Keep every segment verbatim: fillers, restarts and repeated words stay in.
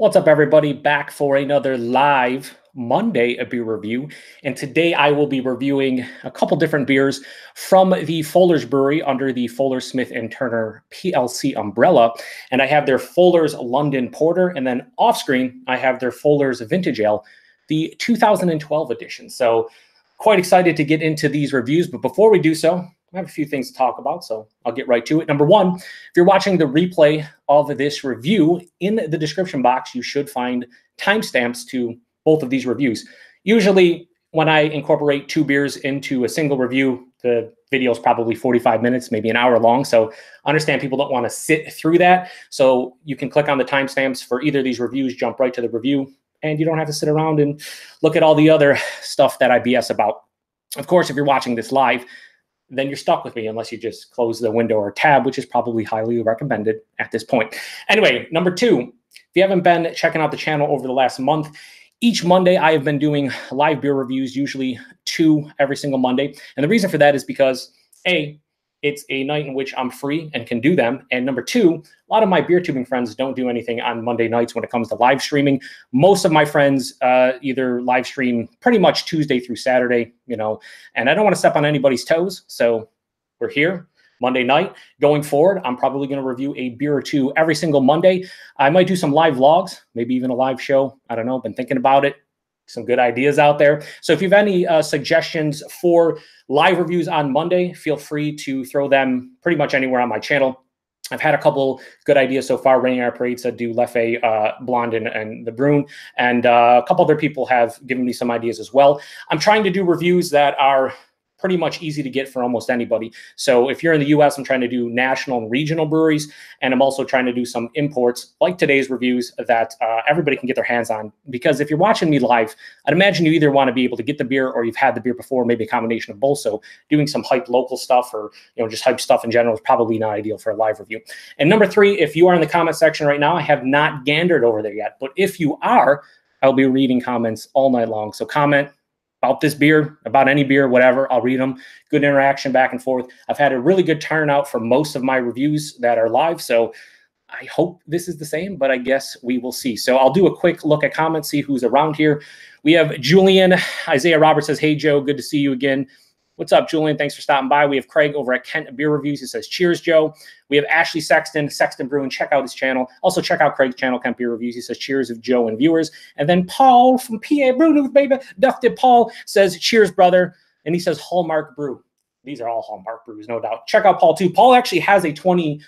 What's up, everybody? Back for another live Monday a beer review, and today I will be reviewing a couple different beers from the Fuller's Brewery under the Fuller Smith and Turner P L C umbrella, and I have their Fuller's London Porter, and then off screen I have their Fuller's Vintage Ale, the two thousand twelve edition. So quite excited to get into these reviews, but before we do so, I have a few things to talk about, so I'll get right to it. Number one, if you're watching the replay of this review, in the description box, you should find timestamps to both of these reviews. Usually, when I incorporate two beers into a single review, the video is probably forty-five minutes, maybe an hour long, so I understand people don't want to sit through that, so you can click on the timestamps for either of these reviews, jump right to the review, and you don't have to sit around and look at all the other stuff that I B S about. Of course, if you're watching this live, then you're stuck with me unless you just close the window or tab, which is probably highly recommended at this point. Anyway, number two, if you haven't been checking out the channel over the last month, each Monday I have been doing live beer reviews, usually two every single Monday. And the reason for that is because, A, it's a night in which I'm free and can do them. And number two, a lot of my beer tubing friends don't do anything on Monday nights when it comes to live streaming. Most of my friends uh, either live stream pretty much Tuesday through Saturday, you know, and I don't want to step on anybody's toes. So we're here Monday night. Going forward, I'm probably going to review a beer or two every single Monday. I might do some live vlogs, maybe even a live show. I don't know. Been thinking about it. Some good ideas out there. So if you have any uh, suggestions for live reviews on Monday, feel free to throw them pretty much anywhere on my channel. I've had a couple good ideas so far. Rainy Our Parade said do Leffe, uh, Blonde, and, and the Brune. And uh, a couple other people have given me some ideas as well. I'm trying to do reviews that are pretty much easy to get for almost anybody. So if you're in the U S, I'm trying to do national and regional breweries, and I'm also trying to do some imports like today's reviews that uh, everybody can get their hands on. Because if you're watching me live, I'd imagine you either want to be able to get the beer or you've had the beer before, maybe a combination of both. So doing some hype local stuff or, you know, just hype stuff in general is probably not ideal for a live review. And number three, if you are in the comment section right now, I have not gandered over there yet, but if you are, I'll be reading comments all night long. So comment about this beer, about any beer, whatever, I'll read them. Good interaction back and forth. I've had a really good turnout for most of my reviews that are live, so I hope this is the same, but I guess we will see. So I'll do a quick look at comments, see who's around here. We have Julian. Isaiah Roberts says, hey, Joe, good to see you again. What's up, Julian? Thanks for stopping by. We have Craig over at Kent Beer Reviews. He says, cheers, Joe. We have Ashley Sexton, Sexton Brewing. Check out his channel. Also, check out Craig's channel, Kent Beer Reviews. He says, cheers of Joe and viewers. And then Paul from P A Brew, baby. Duff Dip Paul says, cheers, brother. And he says, Hallmark Brew. These are all Hallmark brews, no doubt. Check out Paul, too. Paul actually has a twenty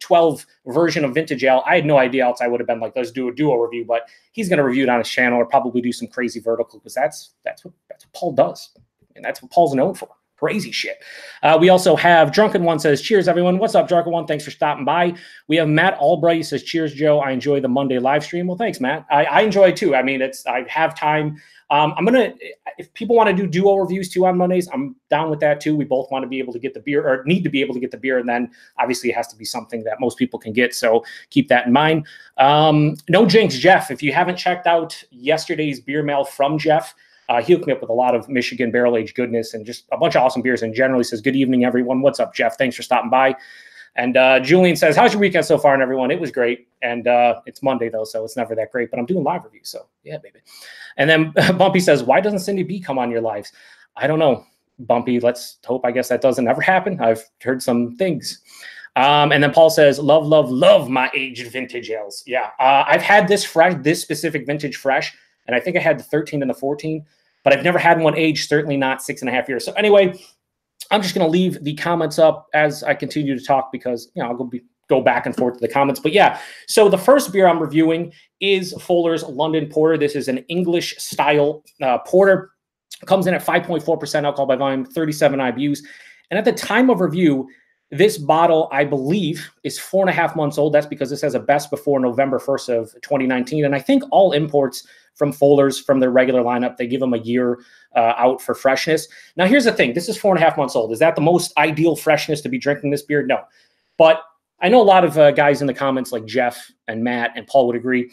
twelve version of Vintage Ale. I had no idea else I would have been like, let's do a duo review, but he's going to review it on his channel or probably do some crazy vertical because that's, that's, what, that's what Paul does. And that's what Paul's known for. Crazy shit. Uh, we also have Drunken One says, cheers, everyone. What's up, Drunken One? Thanks for stopping by. We have Matt Albright says, cheers, Joe. I enjoy the Monday live stream. Well, thanks, Matt. I, I enjoy it, too. I mean, it's I have time. Um, I'm going to, if people want to do duo reviews, too, on Mondays, I'm down with that, too. We both want to be able to get the beer or need to be able to get the beer. And then, obviously, it has to be something that most people can get. So keep that in mind. Um, no Jinx, Jeff. If you haven't checked out yesterday's beer mail from Jeff, Uh, he hooked me up with a lot of Michigan barrel-aged goodness and just a bunch of awesome beers in general. He says, good evening, everyone. What's up, Jeff? Thanks for stopping by. And uh, Julian says, how's your weekend so far? And everyone, it was great. And uh, it's Monday, though, so it's never that great. But I'm doing live reviews, so yeah, baby. And then Bumpy says, why doesn't Cindy B come on your lives? I don't know, Bumpy. Let's hope, I guess, that doesn't ever happen. I've heard some things. Um, and then Paul says, love, love, love my aged vintage ales. Yeah, uh, I've had this fresh, this specific vintage fresh. And I think I had the thirteen and the fourteen, but I've never had one aged, certainly not six and a half years. So anyway, I'm just going to leave the comments up as I continue to talk because, you know, I'll go, be, go back and forth to the comments. But yeah, so the first beer I'm reviewing is Fuller's London Porter. This is an English style uh, porter. It comes in at five point four percent alcohol by volume, thirty-seven I B Us. And at the time of review, this bottle, I believe, is four and a half months old. That's because this has a best before November first of twenty nineteen. And I think all imports from Fuller's, from their regular lineup, they give them a year uh, out for freshness. Now, here's the thing. This is four and a half months old. Is that the most ideal freshness to be drinking this beer? No. But I know a lot of uh, guys in the comments like Jeff and Matt and Paul would agree.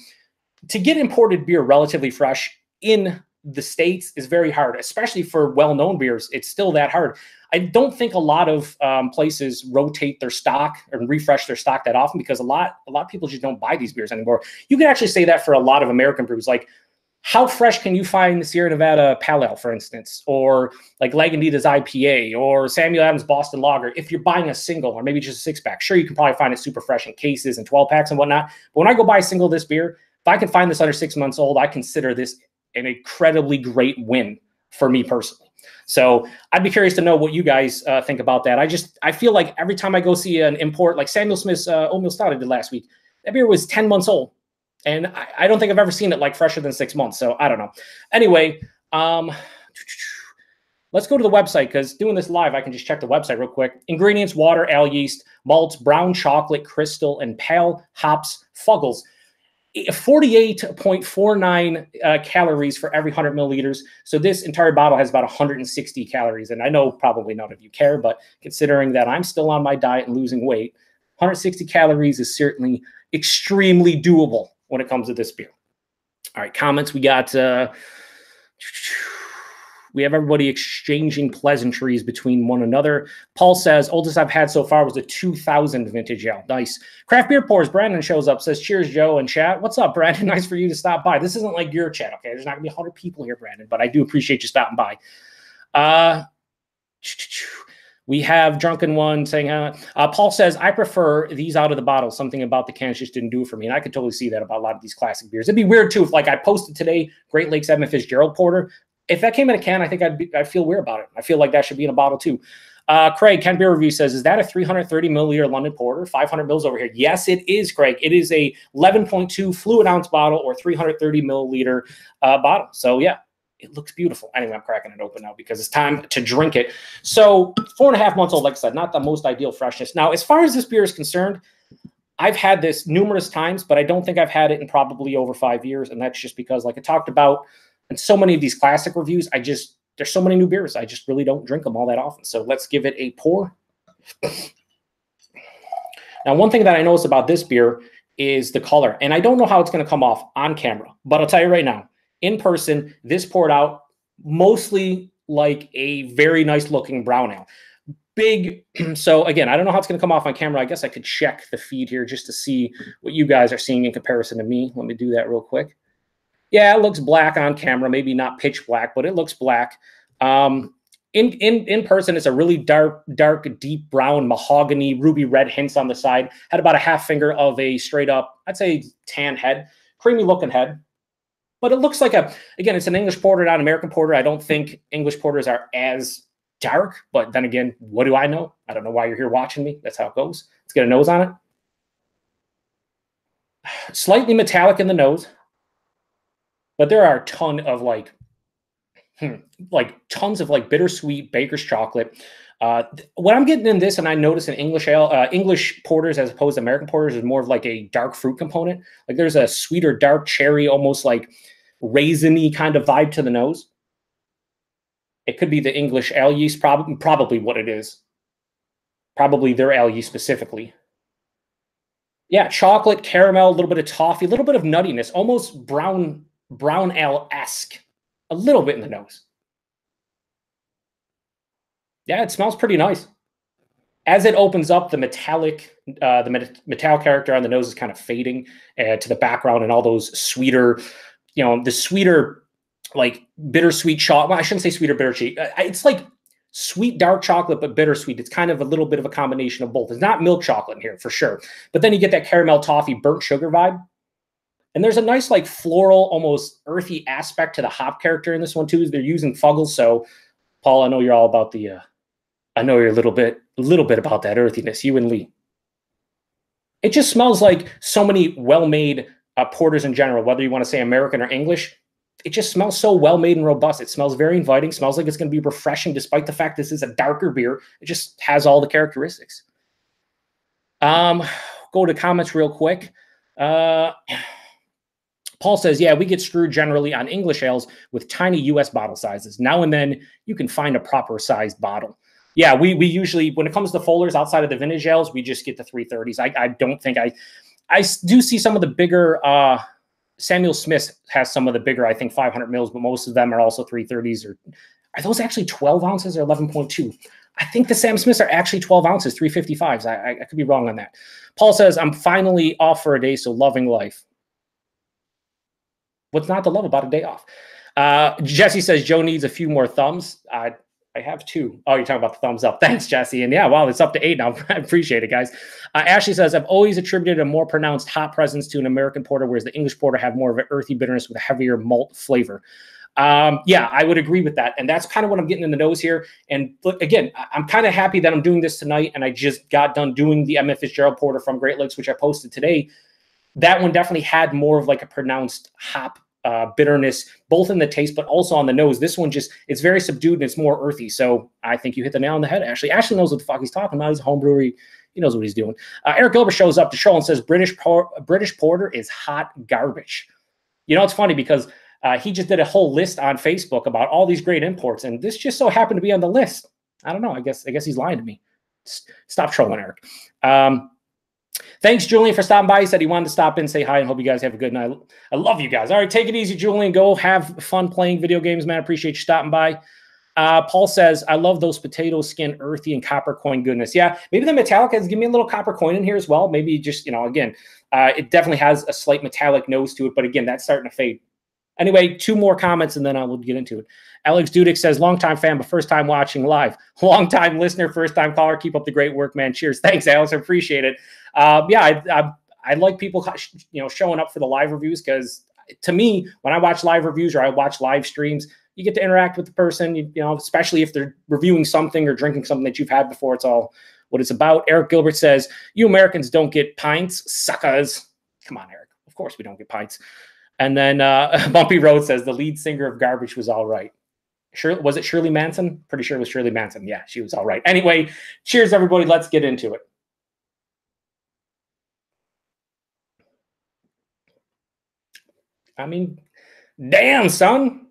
To get imported beer relatively fresh in the States is very hard, especially for well-known beers. It's still that hard. I don't think a lot of um, places rotate their stock and refresh their stock that often, because a lot a lot of people just don't buy these beers anymore. You can actually say that for a lot of American brews. Like, how fresh can you find the Sierra Nevada Pale Ale, for instance, or like Lagunitas I P A or Samuel Adams Boston Lager? If you're buying a single or maybe just a six pack, sure, you can probably find it super fresh in cases and twelve packs and whatnot. But when I go buy a single of this beer, if I can find this under six months old, I consider this an incredibly great win for me personally. So I'd be curious to know what you guys uh, think about that. I just, I feel like every time I go see an import, like Samuel Smith's uh, oatmeal stout I did last week, that beer was ten months old. And I, I don't think I've ever seen it like fresher than six months. So I don't know. Anyway, um, let's go to the website, because doing this live, I can just check the website real quick. Ingredients: water, ale yeast, malts, brown chocolate, crystal, and pale hops, Fuggles. forty-eight point four nine uh, calories for every one hundred milliliters. So this entire bottle has about one hundred sixty calories. And I know probably none of you care, but considering that I'm still on my diet and losing weight, one hundred sixty calories is certainly extremely doable when it comes to this beer. All right, comments. We got, uh, we have everybody exchanging pleasantries between one another. Paul says, oldest I've had so far was a two thousand vintage ale. Nice. Craft Beer Pours. Brandon shows up, says, cheers, Joe and chat. What's up, Brandon? Nice for you to stop by. This isn't like your chat, okay? There's not going to be one hundred people here, Brandon, but I do appreciate you stopping by. Uh, we have Drunken One saying, uh, uh, Paul says, I prefer these out of the bottle. Something about the cans just didn't do it for me. And I could totally see that about a lot of these classic beers. It'd be weird, too, if like I posted today, Great Lakes Edmund Fitzgerald Porter. If that came in a can, I think I'd, be, I'd feel weird about it. I feel like that should be in a bottle too. Uh, Craig, Ken Beer Review says, is that a three hundred thirty milliliter London Porter? five hundred mils over here. Yes, it is, Craig. It is a eleven point two fluid ounce bottle or three hundred thirty milliliter uh, bottle. So yeah, it looks beautiful. Anyway, I'm cracking it open now because it's time to drink it. So four and a half months old, like I said, not the most ideal freshness. Now, as far as this beer is concerned, I've had this numerous times, but I don't think I've had it in probably over five years. And that's just because, like I talked about, and so many of these classic reviews, I just, there's so many new beers. I just really don't drink them all that often. So let's give it a pour. Now, one thing that I noticed about this beer is the color. And I don't know how it's going to come off on camera, but I'll tell you right now, in person, this poured out mostly like a very nice looking brown ale. Big. So again, I don't know how it's going to come off on camera. I guess I could check the feed here just to see what you guys are seeing in comparison to me. Let me do that real quick. Yeah, it looks black on camera, maybe not pitch black, but it looks black. Um, in, in, in person, it's a really dark, dark, deep brown, mahogany, ruby red hints on the side. Had about a half finger of a straight up, I'd say tan head, creamy looking head. But it looks like a, again, it's an English porter, not an American porter. I don't think English porters are as dark, but then again, what do I know? I don't know why you're here watching me. That's how it goes. Let's get a nose on it. Slightly metallic in the nose. But there are a ton of like, hmm, like tons of like bittersweet baker's chocolate. Uh, what I'm getting in this, and I notice in English ale, uh, English porters as opposed to American porters, is more of like a dark fruit component. Like there's a sweeter dark cherry, almost like raisiny kind of vibe to the nose. It could be the English ale yeast, prob probably what it is. Probably their ale yeast specifically. Yeah, chocolate, caramel, a little bit of toffee, a little bit of nuttiness, almost brown. Brown ale-esque, a little bit in the nose. Yeah, it smells pretty nice. As it opens up, the metallic, uh, the met metallic character on the nose is kind of fading uh, to the background, and all those sweeter, you know, the sweeter, like bittersweet chocolate. Well, I shouldn't say sweeter, bittersweet. It's like sweet dark chocolate, but bittersweet. It's kind of a little bit of a combination of both. It's not milk chocolate in here for sure, but then you get that caramel, toffee, burnt sugar vibe. And there's a nice like floral, almost earthy aspect to the hop character in this one too. They're using Fuggles. So Paul, I know you're all about the, uh, I know you're a little bit, a little bit about that earthiness, you and Lee. It just smells like so many well-made uh, porters in general, whether you want to say American or English. It just smells so well-made and robust. It smells very inviting, smells like it's going to be refreshing, despite the fact this is a darker beer. It just has all the characteristics. Um, go to comments real quick. Uh, Paul says, yeah, we get screwed generally on English ales with tiny U S bottle sizes. Now and then you can find a proper sized bottle. Yeah, we we usually, when it comes to Fuller's outside of the vintage ales, we just get the three thirties. I, I don't think I, I do see some of the bigger, uh, Samuel Smith has some of the bigger, I think five hundred mils, but most of them are also three thirties. Or are those actually twelve ounces or eleven point two? I think the Sam Smiths are actually twelve ounces, three fifty-fives. I, I, I could be wrong on that. Paul says, I'm finally off for a day, so loving life. What's not to love about a day off? Uh, Jesse says, Joe needs a few more thumbs. I, I have two. Oh, you're talking about the thumbs up. Thanks, Jesse. And yeah, wow, it's up to eight now. I appreciate it, guys. Uh, Ashley says, I've always attributed a more pronounced hop presence to an American porter, whereas the English porter have more of an earthy bitterness with a heavier malt flavor. Um, yeah, I would agree with that. And that's kind of what I'm getting in the nose here. And look, again, I'm kind of happy that I'm doing this tonight. And I just got done doing the Edmund Fitzgerald Porter from Great Lakes, which I posted today. That one definitely had more of like a pronounced hop uh, bitterness, both in the taste, but also on the nose. This one just, it's very subdued and it's more earthy. So I think you hit the nail on the head, Ashley. Ashley knows what the fuck he's talking about. He's a home brewery. He knows what he's doing. Uh, Eric Gilbert shows up to show and says, British, por British Porter is hot garbage. You know, it's funny because Uh, he just did a whole list on Facebook about all these great imports, and this just so happened to be on the list. I don't know. I guess I guess he's lying to me. S stop trolling, Eric. Um, thanks, Julian, for stopping by. He said he wanted to stop in, say hi, and hope you guys have a good night. I love you guys. All right, take it easy, Julian. Go have fun playing video games, man. I appreciate you stopping by. Uh, Paul says, I love those potato skin, earthy, and copper coin goodness. Yeah, maybe the metallic has given me a little copper coin in here as well. Maybe just, you know, again, uh, it definitely has a slight metallic nose to it, but again, that's starting to fade. Anyway, two more comments, and then I will get into it. Alex Dudick says, long-time fan, but first-time watching live. Long-time listener, first-time caller. Keep up the great work, man. Cheers. Thanks, Alex. I appreciate it. Uh, yeah, I, I, I like people, you know, showing up for the live reviews because, to me, when I watch live reviews or I watch live streams, you get to interact with the person, you, you know, especially if they're reviewing something or drinking something that you've had before. It's all what it's about. Eric Gilbert says, you Americans don't get pints, suckers. Come on, Eric. Of course we don't get pints. And then uh, Bumpy Road says the lead singer of Garbage was all right. Sure, was it Shirley Manson? Pretty sure it was Shirley Manson. Yeah, she was all right. Anyway, cheers, everybody. Let's get into it. I mean, damn, son.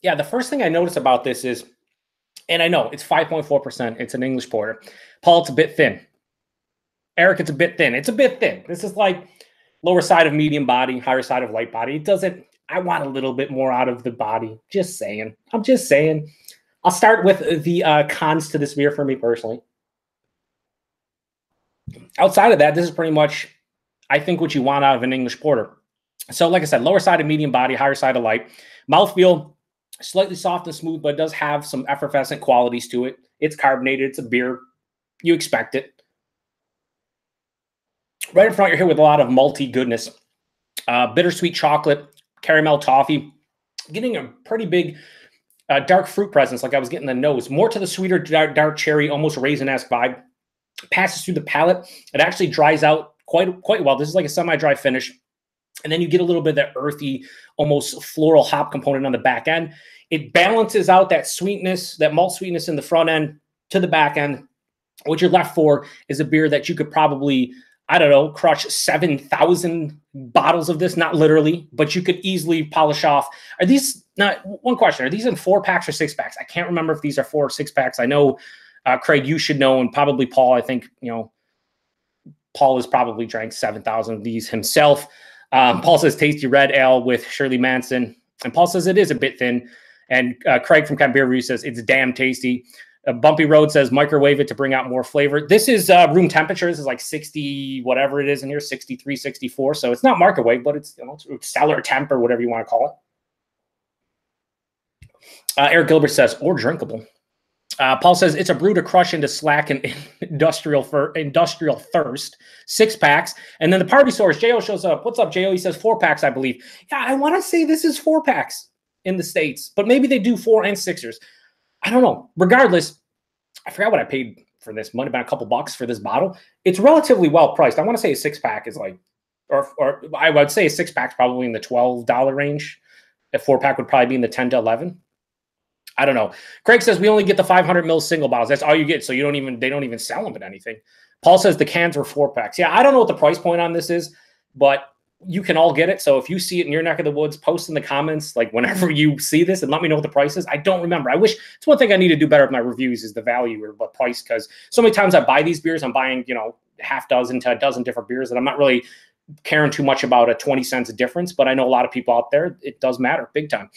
Yeah, the first thing I noticed about this is, and I know it's five point four percent. It's an English porter. Paul, it's a bit thin. Eric, it's a bit thin. It's a bit thin. This is like lower side of medium body, higher side of light body. It doesn't, I want a little bit more out of the body. Just saying. I'm just saying. I'll start with the uh, cons to this beer for me personally. Outside of that, this is pretty much, I think, what you want out of an English porter. So like I said, lower side of medium body, higher side of light. Mouthfeel, slightly soft and smooth, but it does have some effervescent qualities to it. It's carbonated. It's a beer. You expect it. Right in front, you're here with a lot of malty goodness, uh, bittersweet chocolate, caramel toffee, getting a pretty big uh, dark fruit presence like I was getting the nose, more to the sweeter dark, dark cherry, almost raisin-esque vibe. Passes through the palate. It actually dries out quite, quite well. This is like a semi-dry finish. And then you get a little bit of that earthy, almost floral hop component on the back end. It balances out that sweetness, that malt sweetness in the front end to the back end. What you're left for is a beer that you could probably, I don't know, crush seven thousand bottles of this, not literally, but you could easily polish off. Are these, not one question, are these in four packs or six packs? I can't remember if these are four or six packs. I know, uh, Craig, you should know, and probably Paul, I think, you know, Paul has probably drank seven thousand of these himself. Um, Paul says tasty red ale with Shirley Manson. And Paul says it is a bit thin. And uh, Craig from Camp Beer Review says it's damn tasty. A Bumpy Road says microwave it to bring out more flavor. This is uh, room temperature. This is like sixty, whatever it is in here, sixty-three, sixty-four. So it's not microwave, but it's, you know, it's cellar temp or whatever you want to call it. Uh, Eric Gilbert says, or drinkable. Uh, Paul says it's a brew to crush into slack and industrial for industrial thirst. Six packs. And then the party source, J O shows up. What's up, J O? He says four packs, I believe. Yeah, I want to say this is four packs in the States, but maybe they do four and sixers. I don't know. Regardless, I forgot what I paid for this. Might have been a couple bucks for this bottle. It's relatively well priced. I want to say a six pack is like, or or I would say a six pack's probably in the twelve dollar range. A four pack would probably be in the ten to eleven. I don't know. Craig says we only get the five hundred mil single bottles. That's all you get. So you don't even, they don't even sell them at anything. Paul says the cans were four packs. Yeah, I don't know what the price point on this is, but you can all get it. So if you see it in your neck of the woods, post in the comments, like whenever you see this, and let me know what the price is. I don't remember. I wish, it's one thing I need to do better with my reviews is the value or the price. Cause so many times I buy these beers, I'm buying, you know, half dozen to a dozen different beers, and I'm not really caring too much about a twenty cents difference, but I know a lot of people out there, it does matter big time.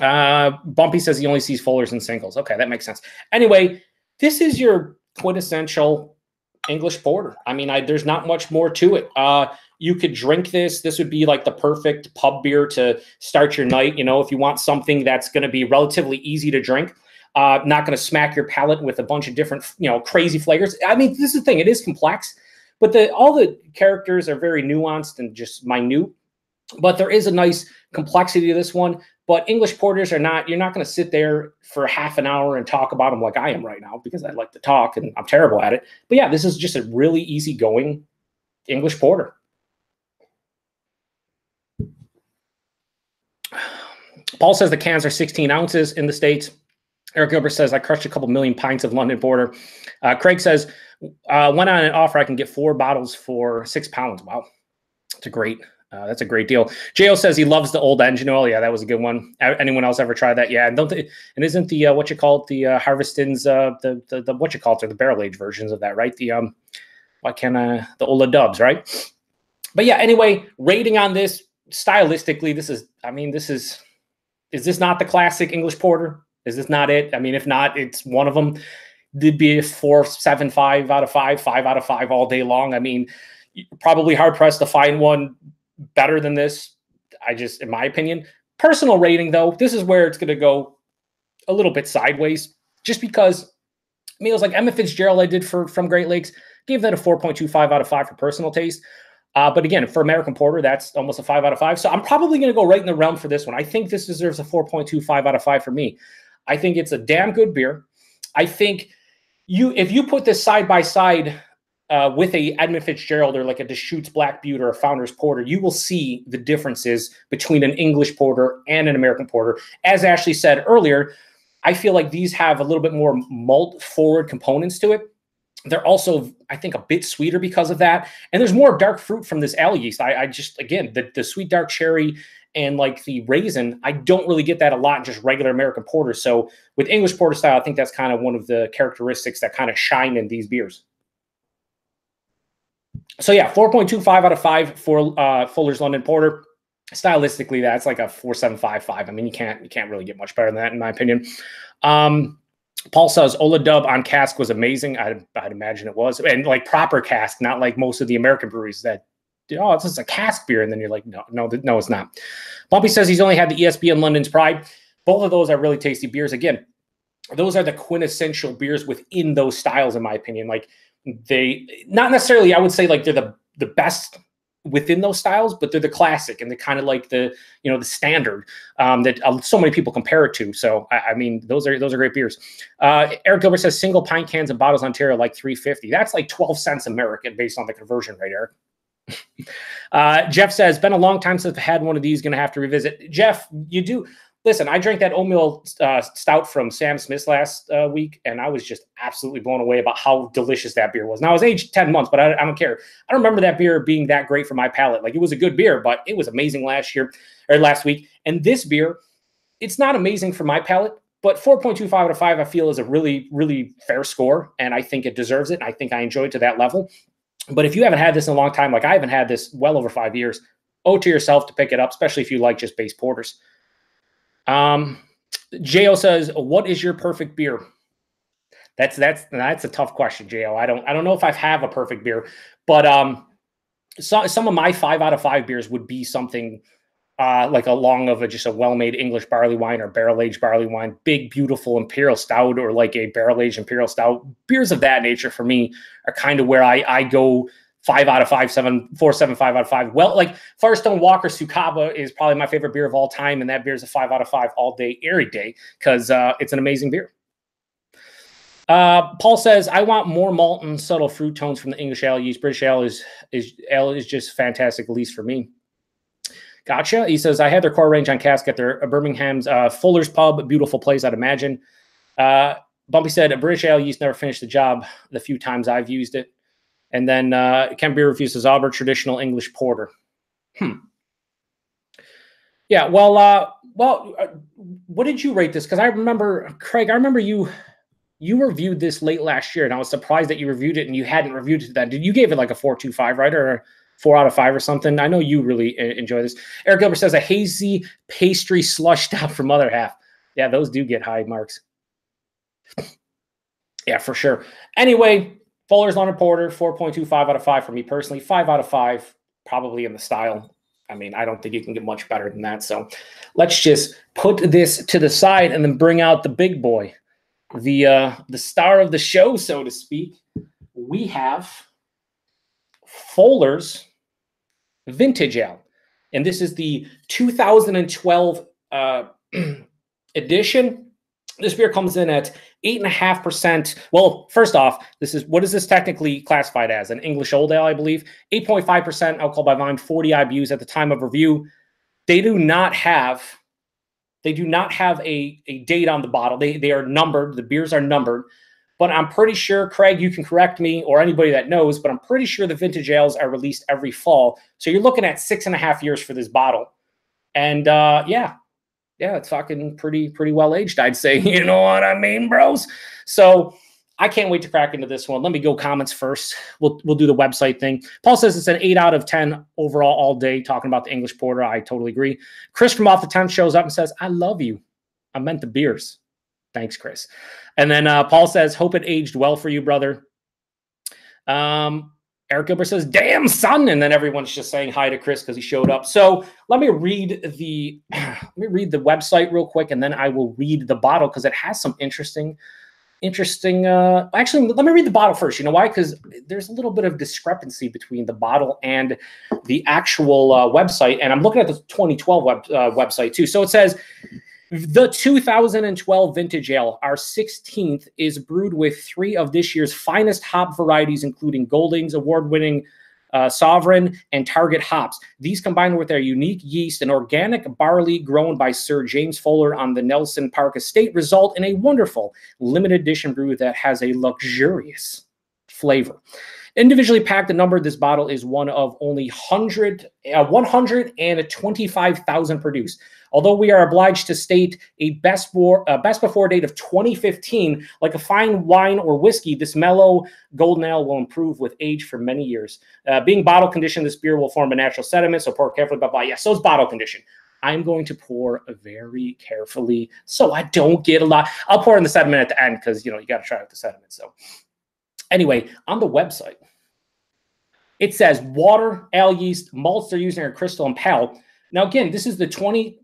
Uh, Bumpy says he only sees Fuller's and singles. Okay, that makes sense. Anyway, this is your quintessential English porter. I mean, I, there's not much more to it. Uh, you could drink this. This would be like the perfect pub beer to start your night. You know, if you want something that's going to be relatively easy to drink, uh, not going to smack your palate with a bunch of different, you know, crazy flavors. I mean, this is the thing. It is complex, but the, all the characters are very nuanced and just minute, but there is a nice complexity to this one. But English porters are not, you're not going to sit there for half an hour and talk about them like I am right now, because I like to talk and I'm terrible at it. But yeah, this is just a really easygoing English porter. Paul says the cans are sixteen ounces in the States. Eric Gilbert says, I crushed a couple million pints of London Porter. Uh, Craig says, uh, went on an offer. I can get four bottles for six pounds. Wow. That's a great Uh, that's a great deal. J O says he loves the old engine oil. Yeah, that was a good one. Anyone else ever tried that? Yeah, and don't they, and isn't the uh, what you call it, the uh, Harveston's uh, the, the the what you call it, or the barrel aged versions of that, right? The um, why can't I, the Ola Dubs, right? But yeah, anyway, rating on this stylistically, this is, I mean, this is is this not the classic English porter? Is this not it? I mean, if not, it's one of them. There'd be a four, seven, five out of five, five out of five all day long. I mean, probably hard pressed to find one better than this. I just, in my opinion, personal rating though, this is where it's going to go a little bit sideways, just because meals like Emma Fitzgerald I did for from Great Lakes, gave that a four point two five out of five for personal taste. Uh, but again, for American Porter, that's almost a five out of five. So I'm probably going to go right in the realm for this one. I think this deserves a four point two five out of five for me. I think it's a damn good beer. I think you, if you put this side by side Uh, with a Edmund Fitzgerald or like a Deschutes Black Butte or a Founder's Porter, you will see the differences between an English Porter and an American Porter. As Ashley said earlier, I feel like these have a little bit more malt forward components to it. They're also, I think, a bit sweeter because of that. And there's more dark fruit from this ale yeast. I, I just, again, the, the sweet dark cherry and like the raisin, I don't really get that a lot in just regular American Porter. So with English Porter style, I think that's kind of one of the characteristics that kind of shine in these beers. So yeah, four point two five out of five for uh, Fuller's London Porter. Stylistically, that's like a four seven five five. I mean, you can't you can't really get much better than that, in my opinion. Um, Paul says Ola Dub on cask was amazing. I'd, I'd imagine it was, and like proper cask, not like most of the American breweries that, oh, it's just a cask beer, and then you're like, no, no, no, it's not. Bumpy says he's only had the E S B and London's Pride. Both of those are really tasty beers. Again, those are the quintessential beers within those styles, in my opinion. Like, they, not necessarily, I would say like they're the, the best within those styles, but they're the classic and the kind of like the, you know, the standard um, that uh, so many people compare it to. So, I, I mean, those are, those are great beers. Uh, Eric Gilbert says single pint cans and bottles Ontario, like three fifty. That's like twelve cents American based on the conversion rate, Eric. uh, Jeff says, been a long time since I've had one of these, going to have to revisit. Jeff, you do. Listen, I drank that oatmeal uh, stout from Sam Smith's last uh, week, and I was just absolutely blown away about how delicious that beer was. Now, I was aged ten months, but I, I don't care. I don't remember that beer being that great for my palate. Like, it was a good beer, but it was amazing last year or last week. And this beer, it's not amazing for my palate, but four point two five out of five, I feel, is a really, really fair score, and I think it deserves it. And I think I enjoyed it to that level. But if you haven't had this in a long time, like I haven't had this well over five years, owe to yourself to pick it up, especially if you like just base porters. Um, J O says, what is your perfect beer? That's, that's, that's a tough question, J O. I don't, I don't know if I have a perfect beer, but, um, so, some of my five out of five beers would be something, uh, like along of a, just a well-made English barley wine or barrel-aged barley wine, big, beautiful imperial stout or like a barrel-aged imperial stout. Beers of that nature for me are kind of where I, I go five out of five, seven, four, seven, five out of five. Well, like Firestone Walker Sukaba is probably my favorite beer of all time. And that beer is a five out of five all day, every day, because uh, it's an amazing beer. Uh, Paul says, I want more malt and subtle fruit tones from the English ale yeast. British ale is, is, ale is just fantastic, at least for me. Gotcha. He says, I had their core range on cask at their uh, Birmingham's uh, Fuller's Pub, a beautiful place, I'd imagine. Uh, Bumpy said, a British ale yeast never finished the job the few times I've used it. And then uh, Ken Beer refuses Albert, traditional English porter. Hmm. Yeah, well, uh, well, uh, what did you rate this? Because I remember, Craig, I remember you you reviewed this late last year, and I was surprised that you reviewed it and you hadn't reviewed it then. Did you gave it like a four two five, right? Or four out of five or something. I know you really enjoy this. Eric Gilbert says a hazy pastry slush stout from Other Half. Yeah, those do get high marks. Yeah, for sure. Anyway, Fuller's London Porter, four point two five out of five for me personally. Five out of five, probably in the style. I mean, I don't think you can get much better than that. So let's just put this to the side and then bring out the big boy, the uh, the star of the show, so to speak. We have Fuller's Vintage Ale, and this is the two thousand twelve uh, edition. This beer comes in at eight and a half percent. Well, first off, this is what is this technically classified as? An English old ale, I believe. eight point five percent alcohol by volume, forty I B Us at the time of review. They do not have, they do not have a, a date on the bottle. They they are numbered. The beers are numbered, but I'm pretty sure, Craig, you can correct me or anybody that knows, but I'm pretty sure the vintage ales are released every fall. So you're looking at six and a half years for this bottle, and uh, yeah. Yeah, it's fucking pretty, pretty well aged, I'd say. You know what I mean, bros? So I can't wait to crack into this one. Let me go comments first. We'll we'll do the website thing. Paul says it's an eight out of ten overall all day, talking about the English Porter. I totally agree. Chris from Off the Ten shows up and says, I love you. I meant the beers. Thanks, Chris. And then uh, Paul says, hope it aged well for you, brother. Um, Eric Gilbert says, damn, son. And then everyone's just saying hi to Chris because he showed up. So let me read the let me read the website real quick, and then I will read the bottle because it has some interesting, interesting. Uh, actually, let me read the bottle first. You know why? Because there's a little bit of discrepancy between the bottle and the actual uh, website. And I'm looking at the twenty twelve web, uh, website too. So it says, the two thousand twelve Vintage Ale, our sixteenth, is brewed with three of this year's finest hop varieties, including Golding's award-winning uh, Sovereign and Target hops. These, combined with their unique yeast and organic barley grown by Sir James Fuller on the Nelson Park estate, result in a wonderful limited edition brew that has a luxurious flavor. Individually packed and numbered, this bottle is one of only one hundred, uh, one hundred twenty-five thousand produced. Although we are obliged to state a best, for, uh, best before date of twenty fifteen, like a fine wine or whiskey, this mellow golden ale will improve with age for many years. Uh, being bottle conditioned, this beer will form a natural sediment, so pour carefully, blah, blah. Yeah, so it's bottle conditioned. I'm going to pour very carefully so I don't get a lot. I'll pour in the sediment at the end because, you know, you got to try out the sediment, so... Anyway, on the website, it says water, ale yeast, malts they're using are Crystal and Pal. Now, again, this is the twenty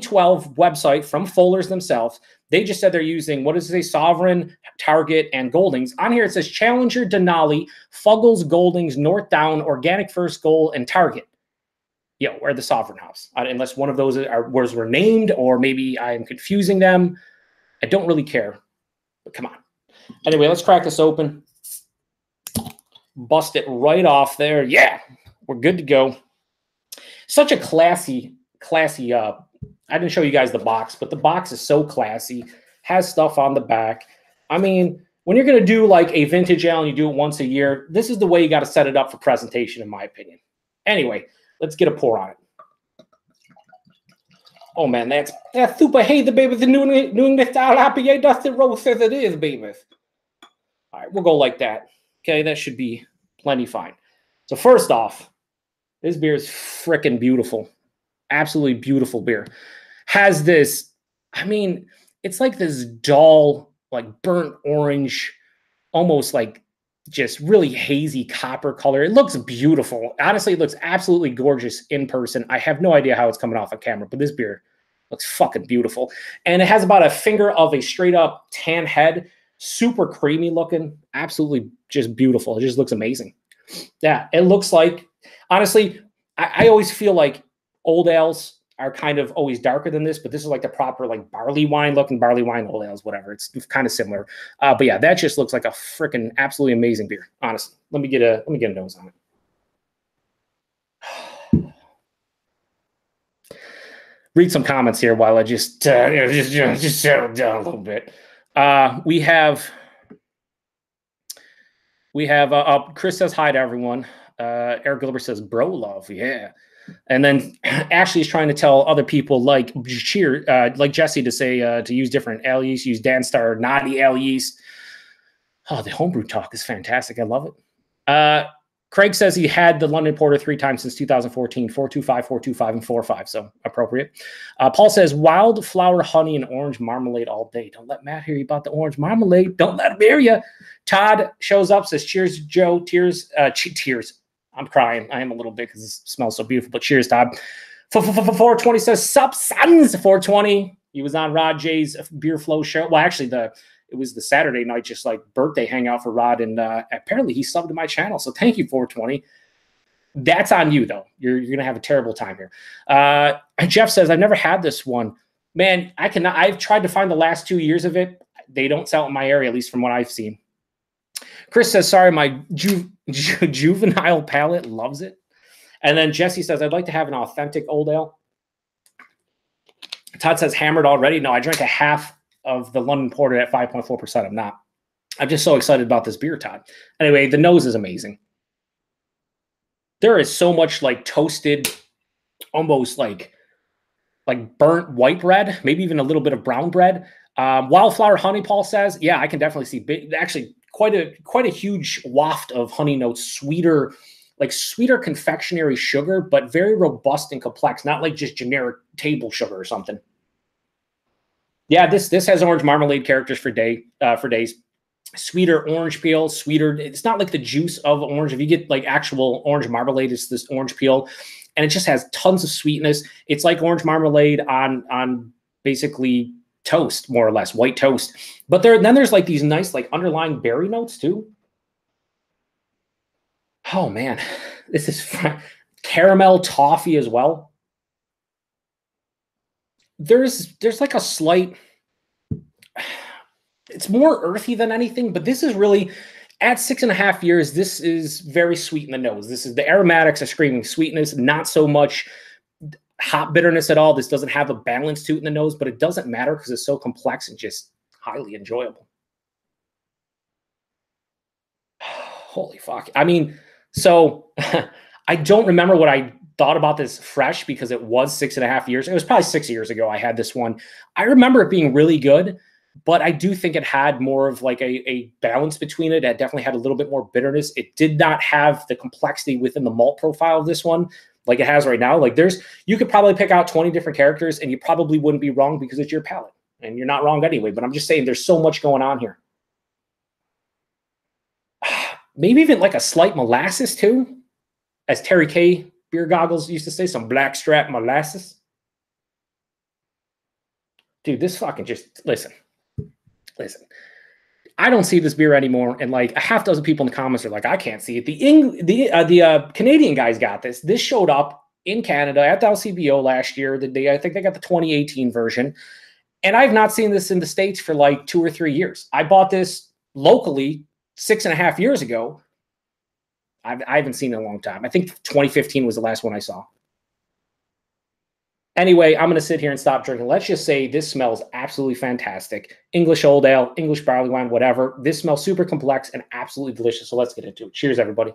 twelve website from Fuller's themselves. They just said they're using, what does it say, Sovereign, Target, and Goldings. On here, it says Challenger, Denali, Fuggles, Goldings, North Down, Organic First Goal, and Target. Yeah, or the Sovereign hops, unless one of those are, words were named, or maybe I'm confusing them. I don't really care, but come on. Anyway, let's crack this open. Bust it right off there. Yeah, we're good to go. Such a classy, classy. Uh, I didn't show you guys the box, but the box is so classy. Has stuff on the back. I mean, when you're going to do like a vintage ale and you do it once a year, this is the way you got to set it up for presentation, in my opinion. Anyway, let's get a pour on it. Oh, man, that's that super. Hey, the baby, the New England style I P A, Dustin Rose says it is, baby. All right, we'll go like that. Okay, that should be plenty fine. So first off, this beer is freaking beautiful. Absolutely beautiful beer. Has this, I mean, it's like this dull, like burnt orange, almost like just really hazy copper color. It looks beautiful. Honestly, it looks absolutely gorgeous in person. I have no idea how it's coming off on camera, but this beer looks fucking beautiful. And it has about a finger of a straight up tan head. Super creamy looking, absolutely just beautiful. It just looks amazing. Yeah, it looks like, honestly, I, I always feel like old ales are kind of always darker than this, but this is like the proper like barley wine looking, barley wine, old ales, whatever. It's kind of similar. Uh, but yeah, that just looks like a freaking absolutely amazing beer, honestly. Let me get a, let me get a nose on it. Read some comments here while I just, uh, you know, just, you know, just settle down a little bit. Uh, we have, we have, uh, uh, Chris says hi to everyone. Uh, Eric Gilbert says, bro love. Yeah. And then Ashley's trying to tell other people like cheer, uh, like Jesse to say, uh, to use different ale yeast, use Danstar, naughty ale yeast. Oh, the homebrew talk is fantastic. I love it. Uh, Craig says he had the London Porter three times since two thousand fourteen, four two five, four two five, and four five, so appropriate. Uh, Paul says, wildflower, honey, and orange marmalade all day. Don't let Matt hear you about the orange marmalade. Don't let him hear you. Todd shows up, says, cheers, Joe. Tears, uh, tears. I'm crying. I am a little bit because it smells so beautiful, but cheers, Todd. four twenty says, sup, sons, four twenty. He was on Rod J's Beer Flow show. Well, actually, the it was the Saturday night, just like birthday hangout for Rod. And uh, apparently he subbed to my channel. So thank you, four twenty. That's on you, though. You're, you're going to have a terrible time here. Uh, Jeff says, I've never had this one. Man, I cannot. I've tried to find the last two years of it. They don't sell in my area, at least from what I've seen. Chris says, sorry, my ju ju juvenile palate loves it. And then Jesse says, I'd like to have an authentic old ale. Todd says, hammered already. No, I drank a half of the London Porter at five point four percent. I'm not. I'm just so excited about this beer, Todd. Anyway, the nose is amazing. There is so much like toasted, almost like, like burnt white bread, maybe even a little bit of brown bread. Um, wildflower honey, Paul says. Yeah, I can definitely see big, actually quite a, quite a huge waft of honey notes, sweeter, like sweeter confectionery sugar, but very robust and complex, not like just generic table sugar or something. Yeah, this this has orange marmalade characters for day uh, for days. Sweeter orange peel, sweeter. It's not like the juice of orange. If you get like actual orange marmalade, it's this orange peel, and it just has tons of sweetness. It's like orange marmalade on on basically toast, more or less, white toast. But there then there's like these nice like underlying berry notes too. Oh man, this is fun. Caramel toffee as well. There's there's like a slight, it's more earthy than anything, but this is really, at six and a half years, this is very sweet in the nose. This is, the aromatics are screaming sweetness, not so much hot bitterness at all. This doesn't have a balance to it in the nose, but it doesn't matter because it's so complex and just highly enjoyable. Holy fuck. I mean, so I don't remember what I thought about this fresh because it was six and a half years. It was probably six years ago I had this one. I remember it being really good, but I do think it had more of like a, a balance between it. It definitely had a little bit more bitterness. It did not have the complexity within the malt profile of this one like it has right now. Like there's, you could probably pick out twenty different characters and you probably wouldn't be wrong because it's your palate and you're not wrong anyway. But I'm just saying there's so much going on here. Maybe even like a slight molasses too, as Terry K. Beer Goggles used to say, some blackstrap molasses. Dude, this fucking just, listen, listen. I don't see this beer anymore, and like a half dozen people in the comments are like, I can't see it. The Eng the uh, the uh, Canadian guys got this. This showed up in Canada at the L C B O last year. The day I think they got the twenty eighteen version, and I've not seen this in the States for like two or three years. I bought this locally six and a half years ago. I've, I haven't seen it in a long time. I think twenty fifteen was the last one I saw. Anyway, I'm going to sit here and stop drinking. Let's just say this smells absolutely fantastic. English old ale, English barley wine, whatever. This smells super complex and absolutely delicious. So let's get into it. Cheers, everybody.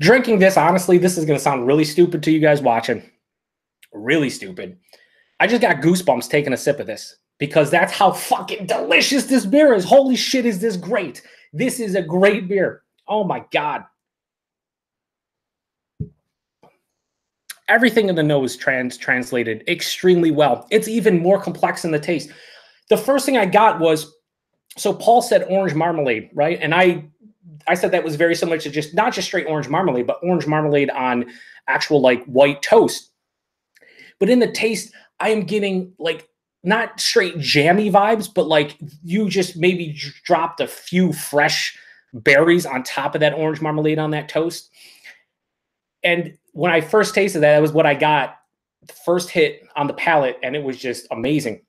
Drinking this, honestly, this is going to sound really stupid to you guys watching. Really stupid. I just got goosebumps taking a sip of this because that's how fucking delicious this beer is. Holy shit, is this great. This is a great beer. Oh, my God. Everything in the nose trans translated extremely well. It's even more complex in the taste. The first thing I got was, so Paul said orange marmalade, right? And I... I said that was very similar to just not just straight orange marmalade, but orange marmalade on actual like white toast. But in the taste, I am getting like not straight jammy vibes, but like you just maybe dropped a few fresh berries on top of that orange marmalade on that toast. And when I first tasted that, that was what I got the first hit on the palate. And it was just amazing.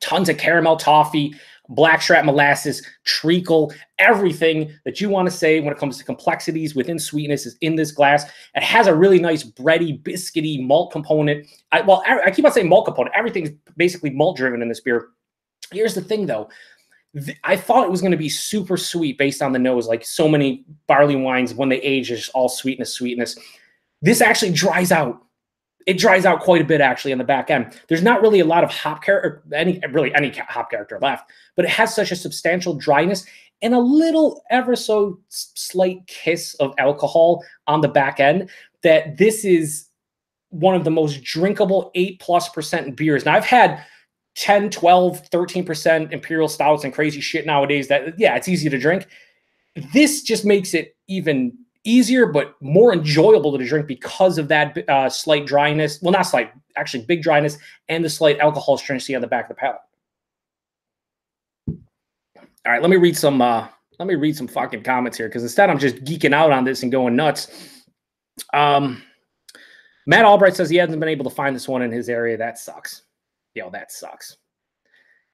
Tons of caramel toffee, blackstrap molasses, treacle, everything that you want to say when it comes to complexities within sweetness is in this glass. It has a really nice bready, biscuity malt component. I, well, I keep on saying malt component. Everything's basically malt driven in this beer. Here's the thing, though. th- I thought it was going to be super sweet based on the nose. Like so many barley wines, when they age, is all sweetness, sweetness. This actually dries out. It dries out quite a bit, actually, on the back end. There's not really a lot of hop character, any really any hop character left, but it has such a substantial dryness and a little ever so slight kiss of alcohol on the back end that this is one of the most drinkable eight plus percent beers. Now, I've had ten, twelve, thirteen percent imperial stouts and crazy shit nowadays that, yeah, it's easy to drink. This just makes it even easier, but more enjoyable to drink because of that uh, slight dryness. Well, not slight, actually big dryness, and the slight alcohol stringency on the back of the palate. All right, let me read some. Uh, let me read some fucking comments here, because instead I'm just geeking out on this and going nuts. Um, Matt Albright says he hasn't been able to find this one in his area. That sucks. Yo, that sucks.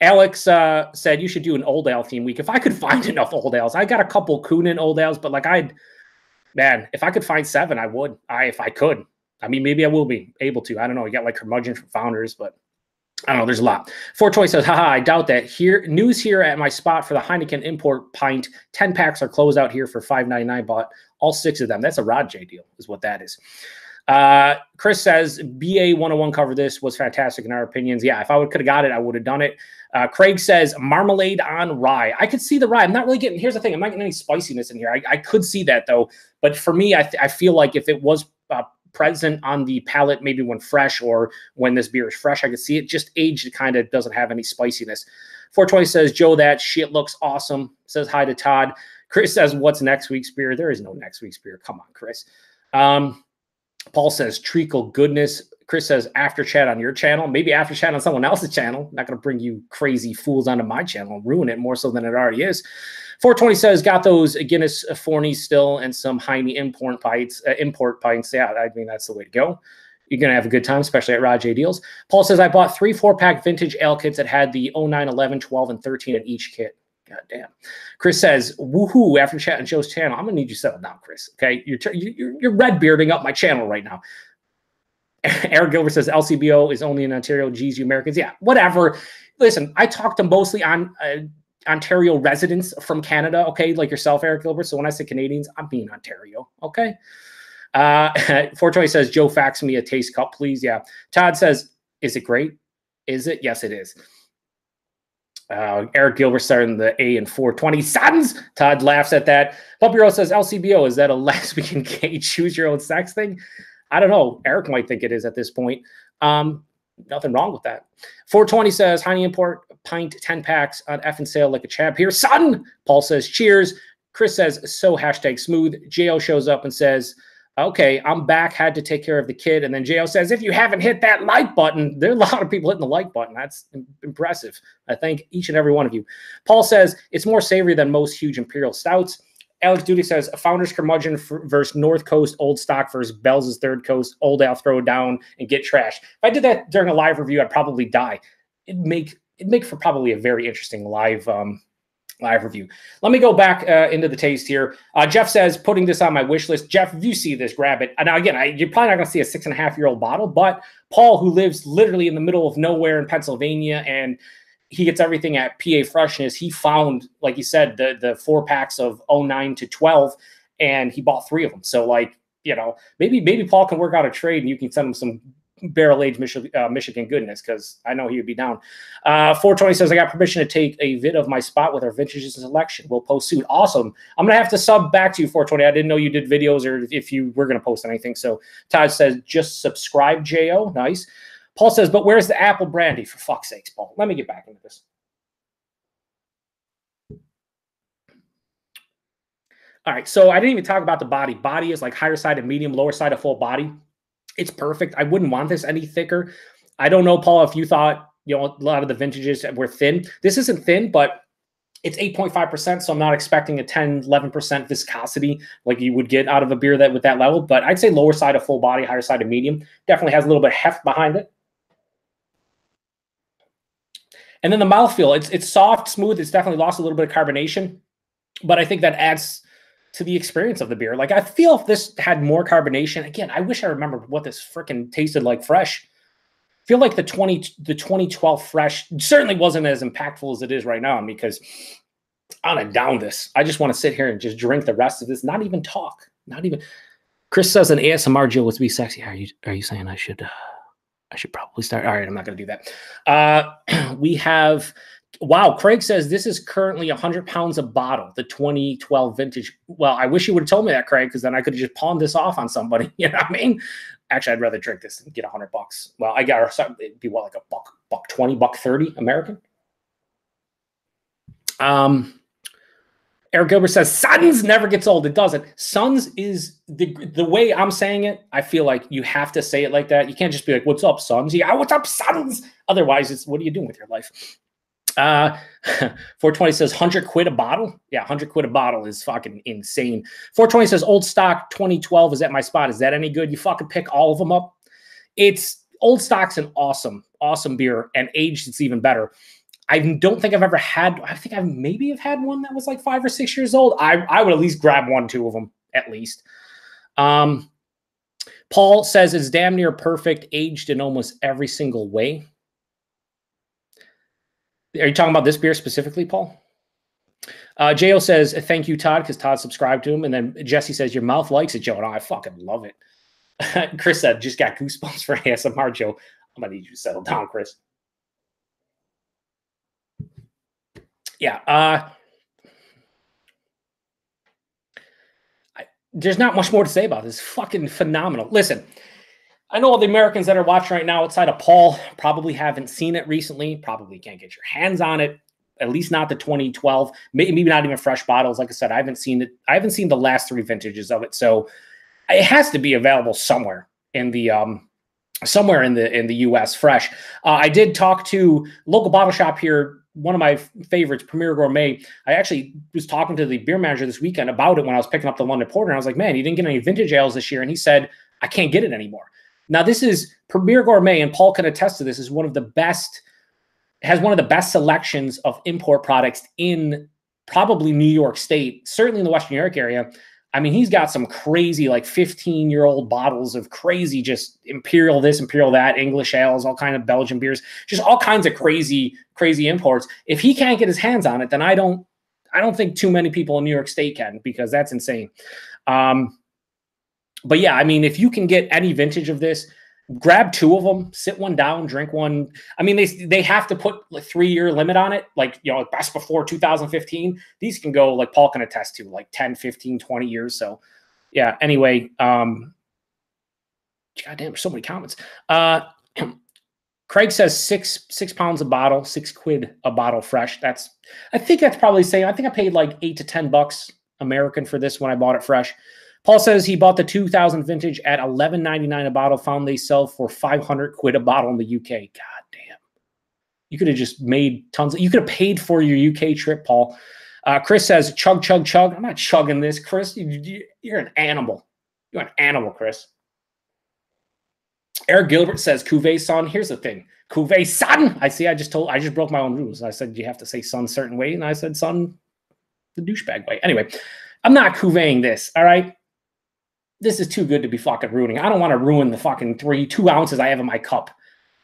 Alex uh, said you should do an Old Ale theme week. If I could find enough Old Ales, I got a couple Coonan Old Ales, but like I'd. Man, if I could find seven, I would. I if I could. I mean, maybe I will be able to. I don't know. You got like Curmudgeon from Founders, but I don't know. There's a lot. four twenty says, haha, I doubt that. Here, news here at my spot for the Heineken import pint. Ten packs are closed out here for five ninety-nine. Bought all six of them. That's a Rod J deal is what that is. Uh, Chris says, B A one oh one cover this was fantastic in our opinions. Yeah, if I would could have got it, I would have done it. Uh, Craig says, marmalade on rye. I could see the rye. I'm not really getting, here's the thing, I'm not getting any spiciness in here. I, I could see that though. But for me, I, th I feel like if it was uh, present on the palate, maybe when fresh or when this beer is fresh, I could see it. Just aged, it kind of doesn't have any spiciness. four twenty says, Joe, that shit looks awesome. Says hi to Todd. Chris says, what's next week's beer? There is no next week's beer. Come on, Chris. Um, Paul says, treacle goodness. Chris says, after chat on your channel. Maybe after chat on someone else's channel. I'm not going to bring you crazy fools onto my channel and ruin it more so than it already is. four twenty says, got those Guinness fornies still and some Heine import pints. Uh, import pints. Yeah, I mean, that's the way to go. You're going to have a good time, especially at Rod J Deals. Paul says, I bought three four-pack vintage ale kits that had the oh nine, eleven, twelve, and thirteen in each kit. God damn. Chris says, woohoo, after chat on Joe's channel. I'm going to need you settled down, Chris. Okay, you're, you're, you're red-bearding up my channel right now. Eric Gilbert says L C B O is only in Ontario. Geez, you Americans. Yeah, whatever. Listen, I talk to mostly on uh, Ontario residents from Canada, okay, like yourself, Eric Gilbert. So when I say Canadians, I'm being Ontario, okay? Uh, four twenty says, Joe, fax me a taste cup, please. Yeah. Todd says, is it great? Is it? Yes, it is. Uh, Eric Gilbert starting the A and four twenty sons. Todd laughs at that. Puppy Rose says, L C B O, is that a lesbian gay choose your own sex thing? I don't know. Eric might think it is at this point. Um, nothing wrong with that. four twenty says, Heine import pint ten packs on effing sale like a champ here. Son! Paul says, cheers. Chris says, so hashtag smooth. J O shows up and says, okay, I'm back. Had to take care of the kid. And then J O says, if you haven't hit that like button, there are a lot of people hitting the like button. That's impressive. I thank each and every one of you. Paul says, it's more savory than most huge imperial stouts. Alex Duty says, Founders Curmudgeon versus North Coast, Old Stock versus Bell's Third Coast, Old Ale throw down and get trashed. If I did that during a live review, I'd probably die. It'd make, it'd make for probably a very interesting live um, live review. Let me go back uh, into the taste here. Uh, Jeff says, putting this on my wish list. Jeff, if you see this, grab it. Now, again, I, you're probably not going to see a six-and-a-half-year-old bottle, but Paul, who lives literally in the middle of nowhere in Pennsylvania and he gets everything at P A freshness. He found, like you said, the the four packs of oh nine to twelve, and he bought three of them. So, like, you know, maybe maybe Paul can work out a trade, and you can send him some barrel-aged Michi uh, Michigan goodness, because I know he would be down. Uh, four twenty says, I got permission to take a vid of my spot with our vintages and selection. We'll post soon. Awesome. I'm going to have to sub back to you, four twenty. I didn't know you did videos or if you were going to post anything. So Todd says, just subscribe, J O. Nice. Paul says, but where's the apple brandy? For fuck's sakes, Paul. Let me get back into this. All right, so I didn't even talk about the body. Body is like higher side of medium, lower side of full body. It's perfect. I wouldn't want this any thicker. I don't know, Paul, if you thought, you know, a lot of the vintages were thin. This isn't thin, but it's eight point five percent, so I'm not expecting a ten, eleven percent viscosity like you would get out of a beer that with that level. But I'd say lower side of full body, higher side of medium. Definitely has a little bit of heft behind it. And then the mouthfeel, it's it's soft, smooth. It's definitely lost a little bit of carbonation, but I think that adds to the experience of the beer. Like, I feel if this had more carbonation, again, I wish I remembered what this freaking tasted like fresh. feel like the twenty the twenty twelve fresh certainly wasn't as impactful as it is right now, because I'm gonna down this. I just want to sit here and just drink the rest of this, not even talk, not even. Chris says an A S M R Jill would be sexy. Are you are you saying I should uh, I should probably start? All right, I'm not gonna do that. Uh, we have. Wow, Craig says this is currently one hundred pounds a bottle, the twenty twelve vintage. Well, I wish you would have told me that, Craig, because then I could have just pawned this off on somebody. You know what I mean? Actually, I'd rather drink this and get one hundred bucks. Well, I got it'd be what, like a buck, buck twenty, buck thirty American. Um, Eric Gilbert says Suns never gets old. It doesn't. Suns is the the way I'm saying it. I feel like you have to say it like that. You can't just be like, "What's up, Suns?" Yeah, what's up, Suns? Otherwise, it's what are you doing with your life? Uh, four twenty says one hundred quid a bottle. Yeah, one hundred quid a bottle is fucking insane. four twenty says Old Stock twenty twelve is at my spot. Is that any good? You fucking pick all of them up. It's Old Stock's an awesome, awesome beer, and aged it's even better. I don't think I've ever had, I think I maybe have had one that was like five or six years old. I, I would at least grab one, two of them at least. Um, Paul says it's damn near perfect, aged in almost every single way. Are you talking about this beer specifically, Paul? Uh, J O says, thank you, Todd, because Todd subscribed to him. And then Jesse says, your mouth likes it, Joe. And I fucking love it. Chris said, just got goosebumps for A S M R, Joe. I'm going to need you to settle down, Chris. Yeah. Uh, I, there's not much more to say about this. Fucking phenomenal. Listen. I know all the Americans that are watching right now outside of Paul probably haven't seen it recently, probably can't get your hands on it, at least not the twenty twelve, maybe not even fresh bottles. Like I said, I haven't seen it. I haven't seen the last three vintages of it. So it has to be available somewhere in the um, somewhere in the in the U S fresh. Uh, I did talk to local bottle shop here, one of my favorites, Premier Gourmet. I actually was talking to the beer manager this weekend about it when I was picking up the London Porter. And I was like, man, you didn't get any vintage ales this year. And he said, I can't get it anymore. Now, this is Premier Gourmet, and Paul can attest to this, is one of the best, has one of the best selections of import products in probably New York State, certainly in the Western New York area. I mean, he's got some crazy, like fifteen-year-old bottles of crazy, just imperial this, imperial that, English ales, all kinds of Belgian beers, just all kinds of crazy, crazy imports. If he can't get his hands on it, then I don't, I don't think too many people in New York State can, because that's insane. Um, But yeah, I mean, if you can get any vintage of this, grab two of them, sit one down, drink one. I mean, they they have to put a three-year limit on it, like, you know, best before two thousand fifteen. These can go, like Paul can attest to, like ten, fifteen, twenty years. So yeah, anyway, um, goddamn, there's so many comments. Uh, Craig says six six pounds a bottle, six quid a bottle fresh. That's, I think that's probably saying, I think I paid like eight to ten bucks American for this when I bought it fresh. Paul says he bought the two thousand vintage at eleven ninety-nine a bottle, found they sell for five hundred quid a bottle in the U K. God damn. You could have just made tons. Of, you could have paid for your U K trip, Paul. Uh, Chris says, chug, chug, chug. I'm not chugging this, Chris. You, you, you're an animal. You're an animal, Chris. Eric Gilbert says, cuvée-san. Here's the thing. Cuvée-san. I see I just told, I just broke my own rules. I said, you have to say son certain way. And I said, son, the douchebag way. Anyway, I'm not cuvée-ing this, all right? This is too good to be fucking ruining. I don't want to ruin the fucking three, two ounces I have in my cup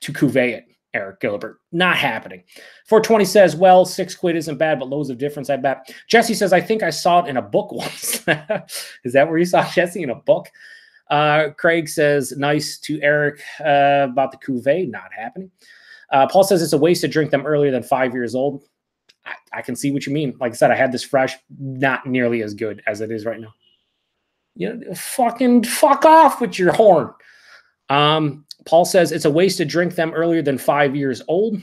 to cuvee it, Eric Gilbert. Not happening. four twenty says, well, six quid isn't bad, but loads of difference, I bet. Jesse says, I think I saw it in a book once. Is that where you saw Jesse, in a book? Uh, Craig says, nice to Eric uh, about the cuvee. Not happening. Uh, Paul says it's a waste to drink them earlier than five years old. I, I can see what you mean. Like I said, I had this fresh, not nearly as good as it is right now. You know, fucking fuck off with your horn. Um, Paul says it's a waste to drink them earlier than five years old.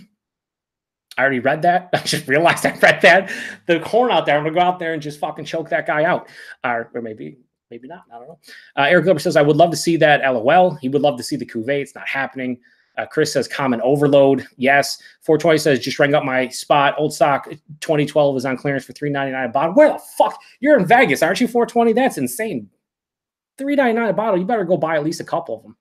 I already read that. I just realized I read that. The horn out there. I'm going to go out there and just fucking choke that guy out. Uh, or maybe, maybe not. I don't know. Uh, Eric Gilbert says, I would love to see that. LOL. He would love to see the cuvee. It's not happening. Uh, Chris says, common overload. Yes. four twenty says, just rang up my spot. Old Stock twenty twelve is on clearance for three ninety-nine a bottle. Where the fuck? You're in Vegas, aren't you, four twenty? That's insane. three ninety-nine a bottle. You better go buy at least a couple of them.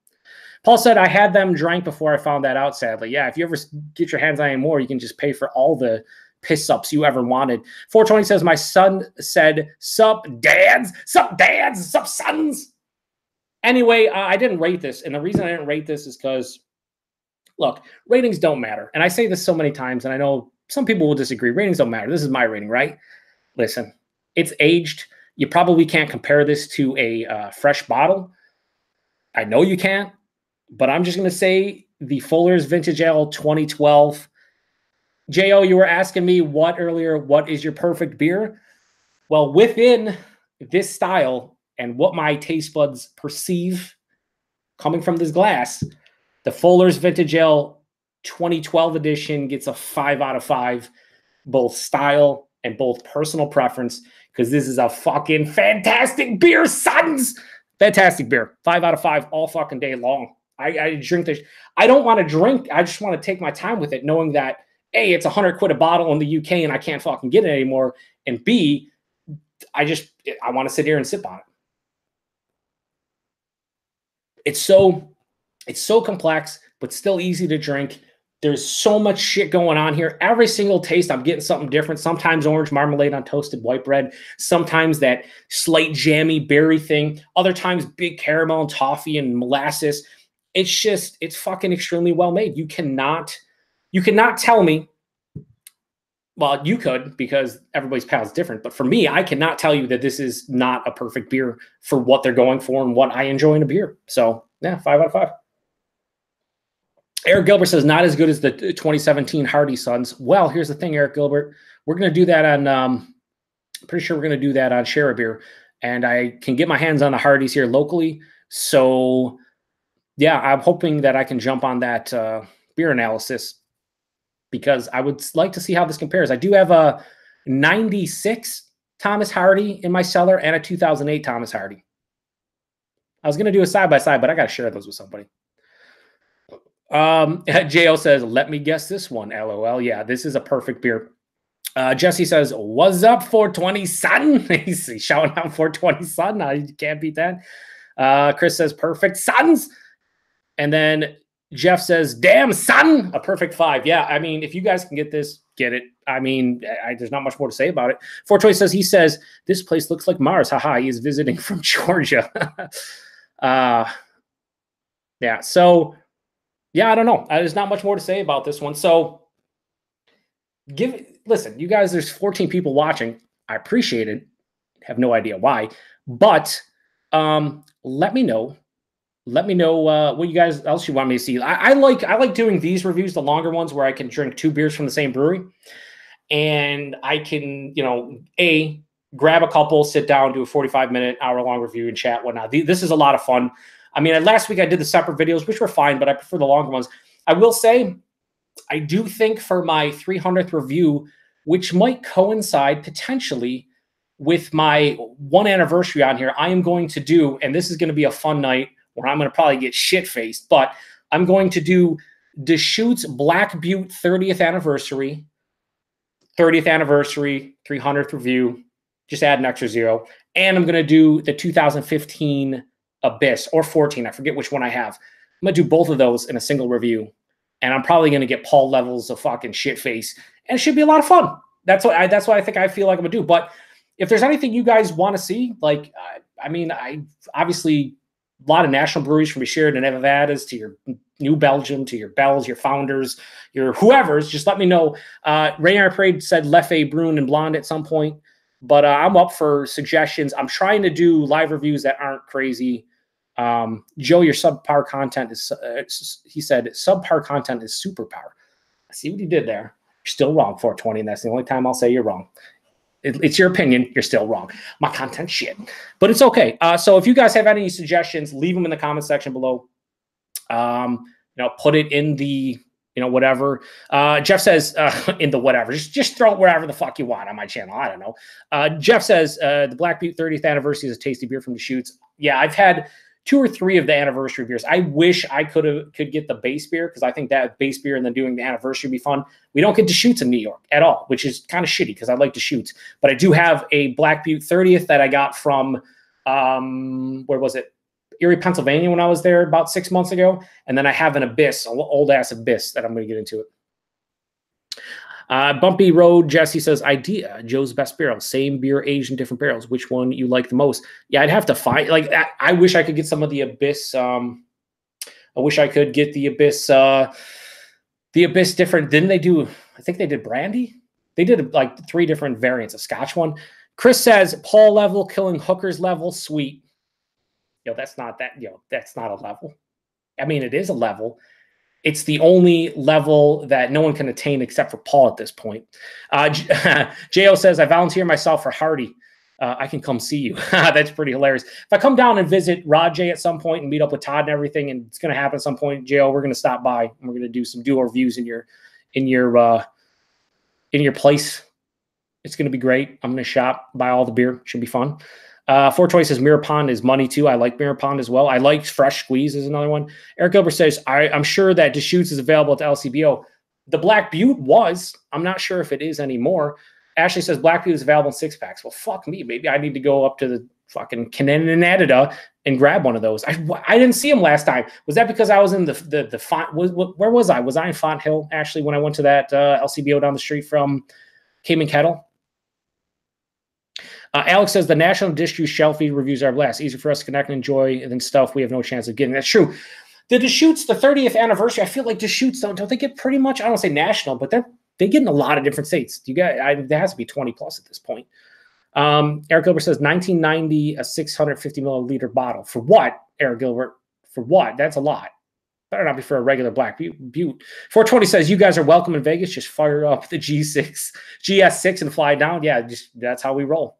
Paul said, I had them drank before I found that out, sadly. Yeah, if you ever get your hands on any more, you can just pay for all the piss-ups you ever wanted. four twenty says, my son said, sup, dads, sup, dads, sup, sons. Anyway, uh, I didn't rate this, and the reason I didn't rate this is because Look, ratings don't matter. And I say this so many times, and I know some people will disagree. Ratings don't matter. This is my rating, right? Listen, it's aged. You probably can't compare this to a uh, fresh bottle. I know you can't, but I'm just going to say the Fuller's Vintage Ale twenty twelve. J O, you were asking me what earlier, what is your perfect beer? Well, within this style and what my taste buds perceive coming from this glass, the Fuller's Vintage Ale twenty twelve edition gets a five out of five, both style and both personal preference, because this is a fucking fantastic beer, sons. Fantastic beer. Five out of five all fucking day long. I, I drink this. I don't want to drink. I just want to take my time with it, knowing that, A, it's a hundred quid a bottle in the U K and I can't fucking get it anymore. And B, I just, I want to sit here and sip on it. It's so, it's so complex, but still easy to drink. There's so much shit going on here. Every single taste, I'm getting something different. Sometimes orange marmalade on toasted white bread. Sometimes that slight jammy berry thing. Other times big caramel and toffee and molasses. It's just, it's fucking extremely well made. You cannot... You cannot tell me, well, you could, because everybody's palate's different, but for me, I cannot tell you that this is not a perfect beer for what they're going for and what I enjoy in a beer. So, yeah, five out of five. Eric Gilbert says, not as good as the twenty seventeen Hardy Sons. Well, here's the thing, Eric Gilbert. We're going to do that on, um, I'm pretty sure we're going to do that on Share a Beer, and I can get my hands on the Hardys here locally. So, yeah, I'm hoping that I can jump on that uh, beer analysis, because I would like to see how this compares. I do have a ninety-six Thomas Hardy in my cellar and a two thousand eight Thomas Hardy. I was going to do a side-by-side, but I got to share those with somebody. Um, J O says, let me guess this one, LOL. Yeah, this is a perfect beer. Uh, Jesse says, what's up, four twenty, son? He's shouting out four twenty, son. I can't beat that. Uh, Chris says, perfect, sons. And then... Jeff says, damn, son, a perfect five. Yeah, I mean, if you guys can get this, get it. I mean, I, there's not much more to say about it. four twenty says, he says, this place looks like Mars. Haha, he is visiting from Georgia. uh, yeah, so, yeah, I don't know. There's not much more to say about this one. So, give listen, you guys, there's fourteen people watching. I appreciate it. Have no idea why. But um, let me know. Let me know uh, what you guys else you want me to see. I, I like I like doing these reviews, the longer ones where I can drink two beers from the same brewery, and I can, you know, a grab a couple, sit down, do a forty-five minute, hour long review and chat, whatnot. This is a lot of fun. I mean, last week I did the separate videos, which were fine, but I prefer the longer ones. I will say, I do think for my three hundredth review, which might coincide potentially with my one anniversary on here, I am going to do, and this is going to be a fun night, where I'm going to probably get shit-faced, but I'm going to do Deschutes Black Butte thirtieth anniversary, thirtieth anniversary, three hundredth review, just add an extra zero, and I'm going to do the two thousand fifteen Abyss, or fourteen, I forget which one I have. I'm going to do both of those in a single review, and I'm probably going to get Paul levels of fucking shit-face, and it should be a lot of fun. That's what I, that's what I think I feel like I'm going to do, but if there's anything you guys want to see, like, I, I mean, I obviously... a lot of national breweries from Shirley and Nevada's to your New Belgium, to your Bell's, your Founders, your whoever's. Just let me know. Uh, Rainier Parade said Leffe, Brune, and Blonde at some point. But uh, I'm up for suggestions. I'm trying to do live reviews that aren't crazy. Um, Joe, your subpar content is, uh, he said, subpar content is superpower. I see what he did there. You're still wrong, four twenty, and that's the only time I'll say you're wrong. It's your opinion. You're still wrong. My content shit, but it's okay. Uh, so if you guys have any suggestions, leave them in the comment section below. Um, you know, put it in the, you know, whatever. Uh, Jeff says uh, in the whatever. Just, just throw it wherever the fuck you want on my channel. I don't know. Uh, Jeff says uh, the Black Butte thirtieth anniversary is a tasty beer from Deschutes. Yeah, I've had two or three of the anniversary beers. I wish I could have could get the base beer, because I think that base beer and then doing the anniversary would be fun. We don't get Deschutes in New York at all, which is kind of shitty because I like Deschutes. But I do have a Black Butte thirtieth that I got from, um, where was it? Erie, Pennsylvania when I was there about six months ago. And then I have an Abyss, an old-ass Abyss that I'm going to get into it. Uh, Bumpy Road, Jesse says, idea, Joe's best barrel, same beer aged in different barrels. Which one you like the most? Yeah, I'd have to find, like, I, I wish I could get some of the Abyss. Um, I wish I could get the Abyss uh, the Abyss different. Didn't they do, I think they did brandy? They did like three different variants of Scotch one. Chris says, Paul level, killing hookers level, sweet. Yo, that's not that, yo, that's not a level. I mean, it is a level. It's the only level that no one can attain except for Paul at this point. Uh, J O says, I volunteer myself for Hardy. Uh, I can come see you. That's pretty hilarious. If I come down and visit Rod J at some point and meet up with Todd and everything, and it's going to happen at some point, J O, we're going to stop by and we're going to do some duo reviews in your, in your, uh, in your place. It's going to be great. I'm going to shop, buy all the beer. Should be fun. Uh, Four Choices, Mirror Pond is money too. I like Mirror Pond as well. I like Fresh Squeeze is another one. Eric Gilbert says, I, I'm sure that Deschutes is available at the L C B O. The Black Butte was. I'm not sure if it is anymore. Ashley says, Black Butte is available in six packs. Well, fuck me. Maybe I need to go up to the fucking Canada and grab one of those. I, I didn't see them last time. Was that because I was in the, the, the font? Was, where was I? Was I in Font Hill, Ashley, when I went to that uh, L C B O down the street from Cayman Kettle? Uh, Alex says the National Deschutes shelf feed reviews are blast. Easy for us to connect and enjoy and then stuff we have no chance of getting. That's true. The Deschutes, the thirtieth anniversary. I feel like Deschutes don't don't they get pretty much? I don't want to say national, but they're they get in a lot of different states. You got I, there has to be twenty plus at this point. Um, Eric Gilbert says nineteen ninety a six hundred fifty milliliter bottle for what? Eric Gilbert for what? That's a lot. Better not be for a regular Black Butte. four twenty says, you guys are welcome in Vegas. Just fire up the G six, G S six and fly down. Yeah, just, that's how we roll.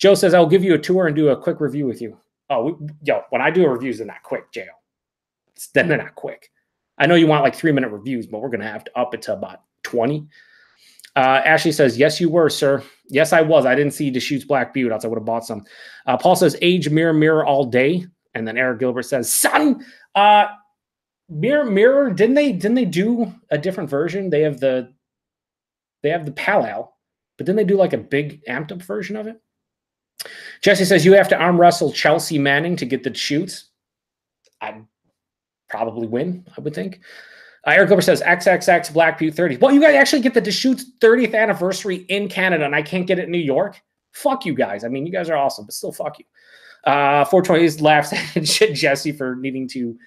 Joe says, I'll give you a tour and do a quick review with you. Oh, we, yo, when I do reviews, they're not quick, J O. Then they're not quick. I know you want like three-minute reviews, but we're going to have to up it to about twenty. Uh, Ashley says, yes, you were, sir. Yes, I was. I didn't see Deschutes Black Butte. Else I would have bought some. Uh, Paul says, age mirror, mirror all day. And then Eric Gilbert says, son, uh, Mirror Mirror, didn't they didn't they do a different version? They have the they have the Pall All, but then they do like a big amped up version of it. Jesse says you have to arm wrestle Chelsea Manning to get the shoots. I'd probably win, I would think. Uh, Eric Gilbert says triple X Black Butte thirty. Well, you guys actually get the Deschutes thirtieth anniversary in Canada, and I can't get it in New York. Fuck you guys. I mean, you guys are awesome, but still fuck you. Uh four twenty laughs at Jesse for needing to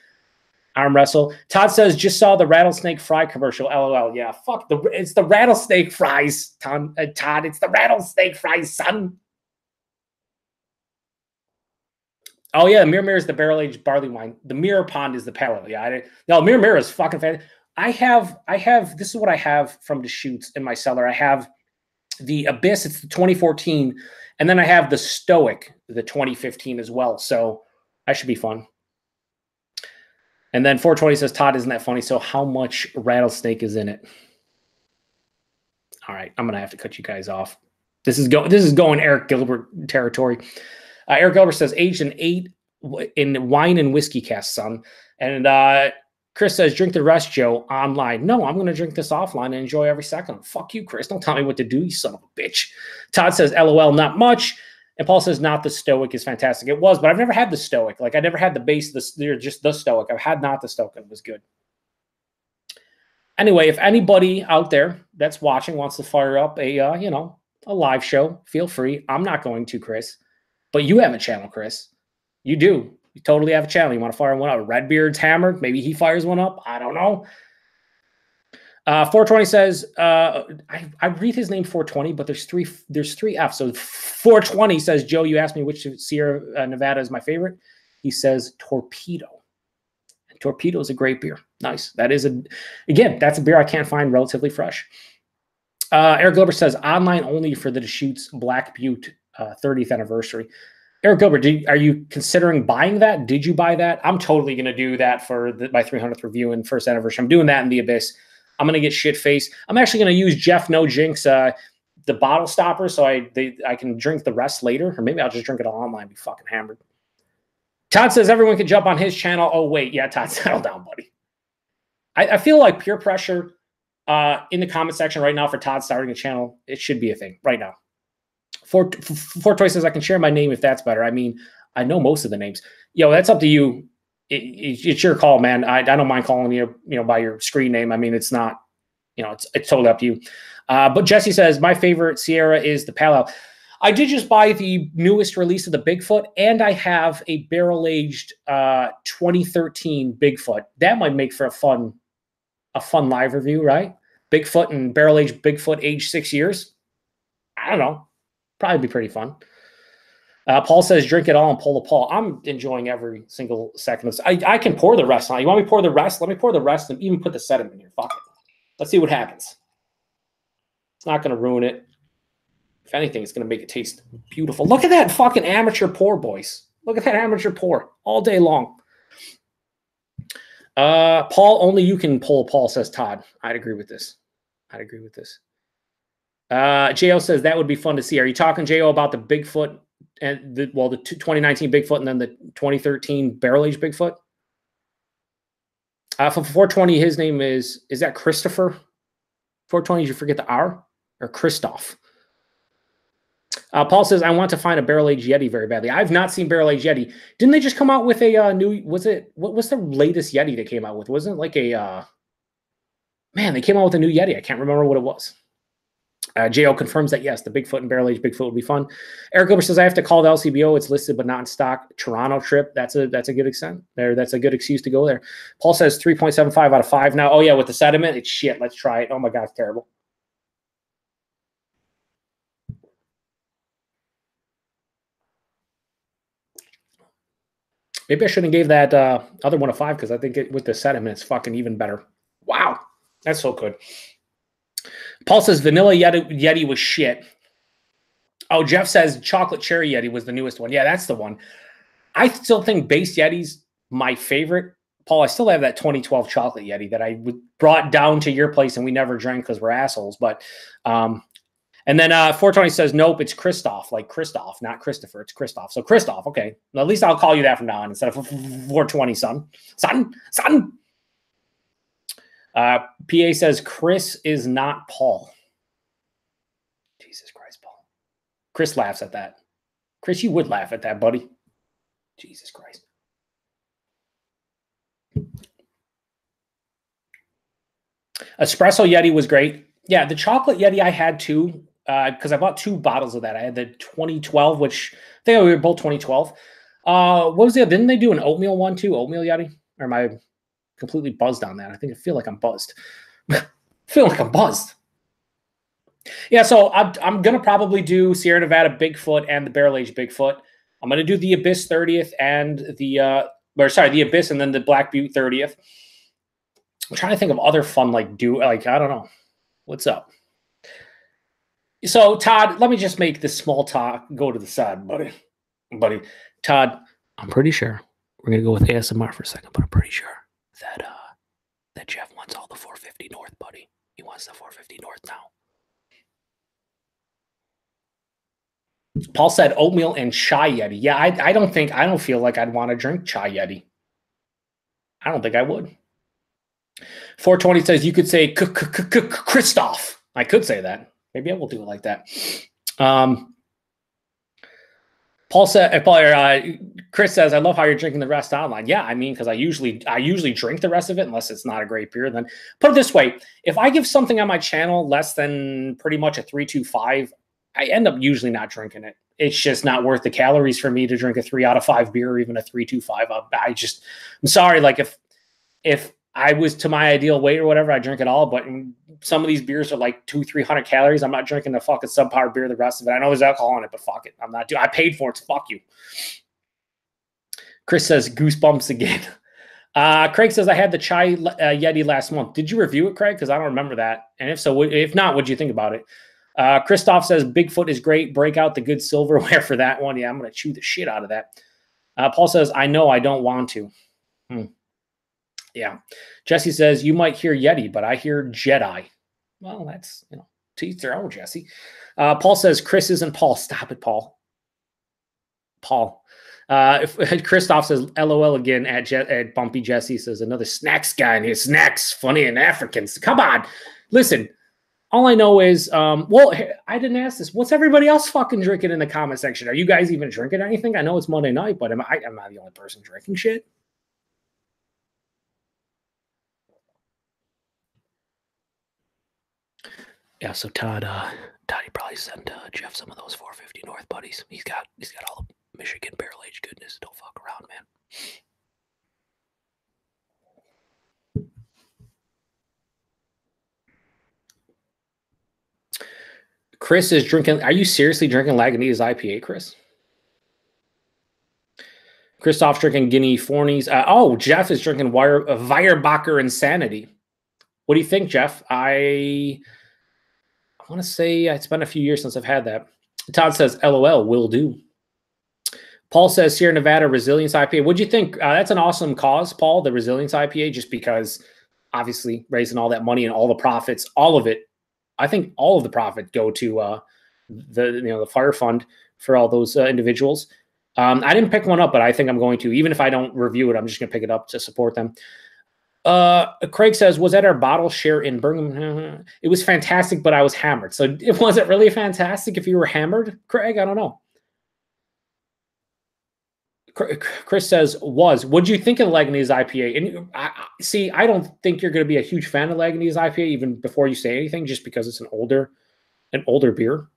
arm wrestle. Todd says, just saw the rattlesnake fry commercial. L O L. Yeah, fuck. The, it's the rattlesnake fries, Tom, uh, Todd. It's the rattlesnake fries, son. Oh, yeah. Mirror Mirror is the barrel-aged barley wine. The Mirror Pond is the palate. Yeah, I didn't, no, Mirror Mirror is fucking fantastic. I have, I have, this is what I have from Deschutes in my cellar. I have the Abyss. It's the twenty fourteen. And then I have the Stoic, the twenty fifteen as well. So that should be fun. And then four twenty says, Todd, isn't that funny? So how much rattlesnake is in it? All right, I'm going to have to cut you guys off. This is, go this is going Eric Gilbert territory. Uh, Eric Gilbert says, aged in eight in wine and whiskey cask, son. And uh, Chris says, drink the rest, Joe, online. No, I'm going to drink this offline and enjoy every second. Fuck you, Chris. Don't tell me what to do, you son of a bitch. Todd says, L O L, not much. And Paul says, not the Stoic is fantastic. It was, but I've never had the Stoic. Like, I never had the base, the, just the Stoic. I've had not the Stoic. It was good. Anyway, if anybody out there that's watching wants to fire up a, uh, you know, a live show, feel free. I'm not going to, Chris. But you have a channel, Chris. You do. You totally have a channel. You want to fire one up? Redbeard's hammered. Maybe he fires one up. I don't know. Uh, four twenty says, uh, I, I read his name four twenty, but there's three, there's three F. So four twenty says, Joe, you asked me which Sierra uh, Nevada is my favorite. He says Torpedo. And Torpedo is a great beer. Nice. That is a, again, that's a beer I can't find relatively fresh. Uh, Eric Gilbert says online only for the Deschutes Black Butte uh, thirtieth anniversary. Eric Gilbert, do you, are you considering buying that? Did you buy that? I'm totally going to do that for the, my three hundredth review and first anniversary. I'm doing that in the Abyss. I'm gonna get shit faced. I'm actually gonna use Jeff No Jinx, uh, the bottle stopper, so I they, I can drink the rest later, or maybe I'll just drink it all online and be fucking hammered. Todd says everyone can jump on his channel. Oh wait, yeah, Todd, settle down, buddy. I, I feel like peer pressure uh, in the comment section right now for Todd starting a channel. It should be a thing right now. Four Four Toy says I can share my name if that's better. I mean, I know most of the names. Yo, that's up to you. It, it, it's your call, man. I, I don't mind calling you, you know, by your screen name. I mean, it's not, you know, it's, it's totally up to you. Uh, but Jesse says, my favorite Sierra is the Palo. I did just buy the newest release of the Bigfoot, and I have a barrel-aged uh, twenty thirteen Bigfoot. That might make for a fun a fun live review, right? Bigfoot and barrel aged Bigfoot, aged six years. I don't know. Probably be pretty fun. Uh, Paul says, drink it all and pull the Paul. I'm enjoying every single second of this. I, I can pour the rest on. You want me to pour the rest? Let me pour the rest and even put the sediment in here. Fuck it. Let's see what happens. It's not going to ruin it. If anything, it's going to make it taste beautiful. Look at that fucking amateur pour, boys. Look at that amateur pour all day long. Uh, Paul, only you can pull Paul, says Todd. I'd agree with this. I'd agree with this. Uh, J O says, that would be fun to see. Are you talking, J O, about the Bigfoot? And the, well, the twenty nineteen Bigfoot and then the twenty thirteen barrel-aged Bigfoot. Uh, for four twenty, his name is, is that Christopher? four twenty, did you forget the R? Or Christoph? Uh, Paul says, I want to find a barrel-aged Yeti very badly. I've not seen barrel-aged Yeti. Didn't they just come out with a uh, new, was it, what was the latest Yeti they came out with? Wasn't it like a, uh, man, they came out with a new Yeti. I can't remember what it was. Uh, J O confirms that, yes, the Bigfoot and barrel-aged Bigfoot would be fun. Eric Gilbert says, I have to call the L C B O. It's listed but not in stock. Toronto trip. That's a that's a good extent. There, that's a good excuse to go there. Paul says three point seven five out of five now. Oh, yeah, with the sediment, it's shit. Let's try it. Oh, my God, it's terrible. Maybe I shouldn't have gave that uh, other one a five because I think it, with the sediment, it's fucking even better. Wow, that's so good. Paul says vanilla Yeti, Yeti was shit. Oh, Jeff says chocolate cherry Yeti was the newest one. Yeah, that's the one. I still think base Yeti's my favorite. Paul, I still have that twenty twelve chocolate Yeti that I brought down to your place and we never drank because we're assholes. But, um, and then uh, four twenty says, nope, it's Christoph, like Christoph, not Christopher. It's Christoph. So Christoph, okay. Well, at least I'll call you that from now on instead of four twenty, son. Son, son. Uh, P A says, Chris is not Paul. Jesus Christ, Paul. Chris laughs at that. Chris, you would laugh at that, buddy. Jesus Christ. Espresso Yeti was great. Yeah, the chocolate Yeti I had too, because uh, I bought two bottles of that. I had the twenty twelve, which I think we were both twenty twelve. Uh, what was the other? Didn't they do an oatmeal one too? Oatmeal Yeti? Or my... completely buzzed on that. I think I feel like I'm buzzed. I feel like I'm buzzed. Yeah, so I'm, I'm going to probably do Sierra Nevada Bigfoot and the barrel-aged Bigfoot. I'm going to do the Abyss thirtieth and the, uh, or sorry, the Abyss and then the Black Butte thirtieth. I'm trying to think of other fun, like, do, like, I don't know. What's up? So, Todd, let me just make this small talk go to the side, buddy. Buddy. Todd, I'm pretty sure. We're going to go with A S M R for a second, but I'm pretty sure. That uh, that Jeff wants all the four fifty North, buddy. He wants the four fifty North now. Paul said oatmeal and chai Yeti. Yeah, I, I don't think, I don't feel like I'd want to drink chai Yeti. I don't think I would. four twenty says you could say Christoph. I could say that. Maybe I will do it like that. Um. Paul said, Paul, uh, Chris says, I love how you're drinking the rest online. Yeah, I mean, because I usually I usually drink the rest of it unless it's not a great beer. Then put it this way, if I give something on my channel less than pretty much a three two five, I end up usually not drinking it. It's just not worth the calories for me to drink a three out of five beer or even a three two five. I just, I'm sorry, like if if I was to my ideal weight or whatever, I drink it all. But some of these beers are like two, three hundred calories. I'm not drinking the fucking subpar beer the rest of it. I know there's alcohol in it, but fuck it. I'm not doing. I paid for it. So fuck you. Chris says goosebumps again. Uh, Craig says I had the chai uh, Yeti last month. Did you review it, Craig? Because I don't remember that. And if so, if not, what'd you think about it? Uh, Christoph says Bigfoot is great. Break out the good silverware for that one. Yeah, I'm gonna chew the shit out of that. Uh, Paul says I know I don't want to. Hmm. Yeah. Jesse says, you might hear Yeti, but I hear Jedi. Well, that's, you know, to each their own, Jesse. Uh, Paul says, Chris isn't Paul. Stop it, Paul. Paul. Uh, if, Christoph says, LOL again at, Je at Bumpy Jesse says, another snacks guy in here. Snacks, funny and Africans. Come on. Listen, all I know is, um, well, I didn't ask this. What's everybody else fucking drinking in the comment section? Are you guys even drinking anything? I know it's Monday night, but am I, I'm not the only person drinking shit. Yeah, so Todd, uh, Todd, he probably sent uh, Jeff some of those four fifty North buddies. He's got, he's got all the Michigan barrel aged goodness. Don't fuck around, man. Chris is drinking. Are you seriously drinking Lagunitas I P A, Chris? Christoph's drinking Guinea Fornies. Uh, oh, Jeff is drinking Weyer, uh, Weyerbacher Insanity. What do you think, Jeff? I I want to say it's been a few years since I've had that. Todd says, L O L, will do. Paul says, Sierra Nevada Resilience I P A. What'd you think? Uh, that's an awesome cause, Paul, the Resilience I P A, just because obviously raising all that money and all the profits, all of it, I think all of the profit go to uh, the you know the fire fund for all those uh, individuals. Um, I didn't pick one up, but I think I'm going to. Even if I don't review it, I'm just going to pick it up to support them. Uh, Craig says, was that our bottle share in Birmingham? It was fantastic, but I was hammered. So it wasn't really fantastic if you were hammered, Craig? I don't know. Chris says, was, what'd you think of Lagunitas I P A? And I, see, I don't think you're going to be a huge fan of Lagunitas I P A even before you say anything, just because it's an older, an older beer.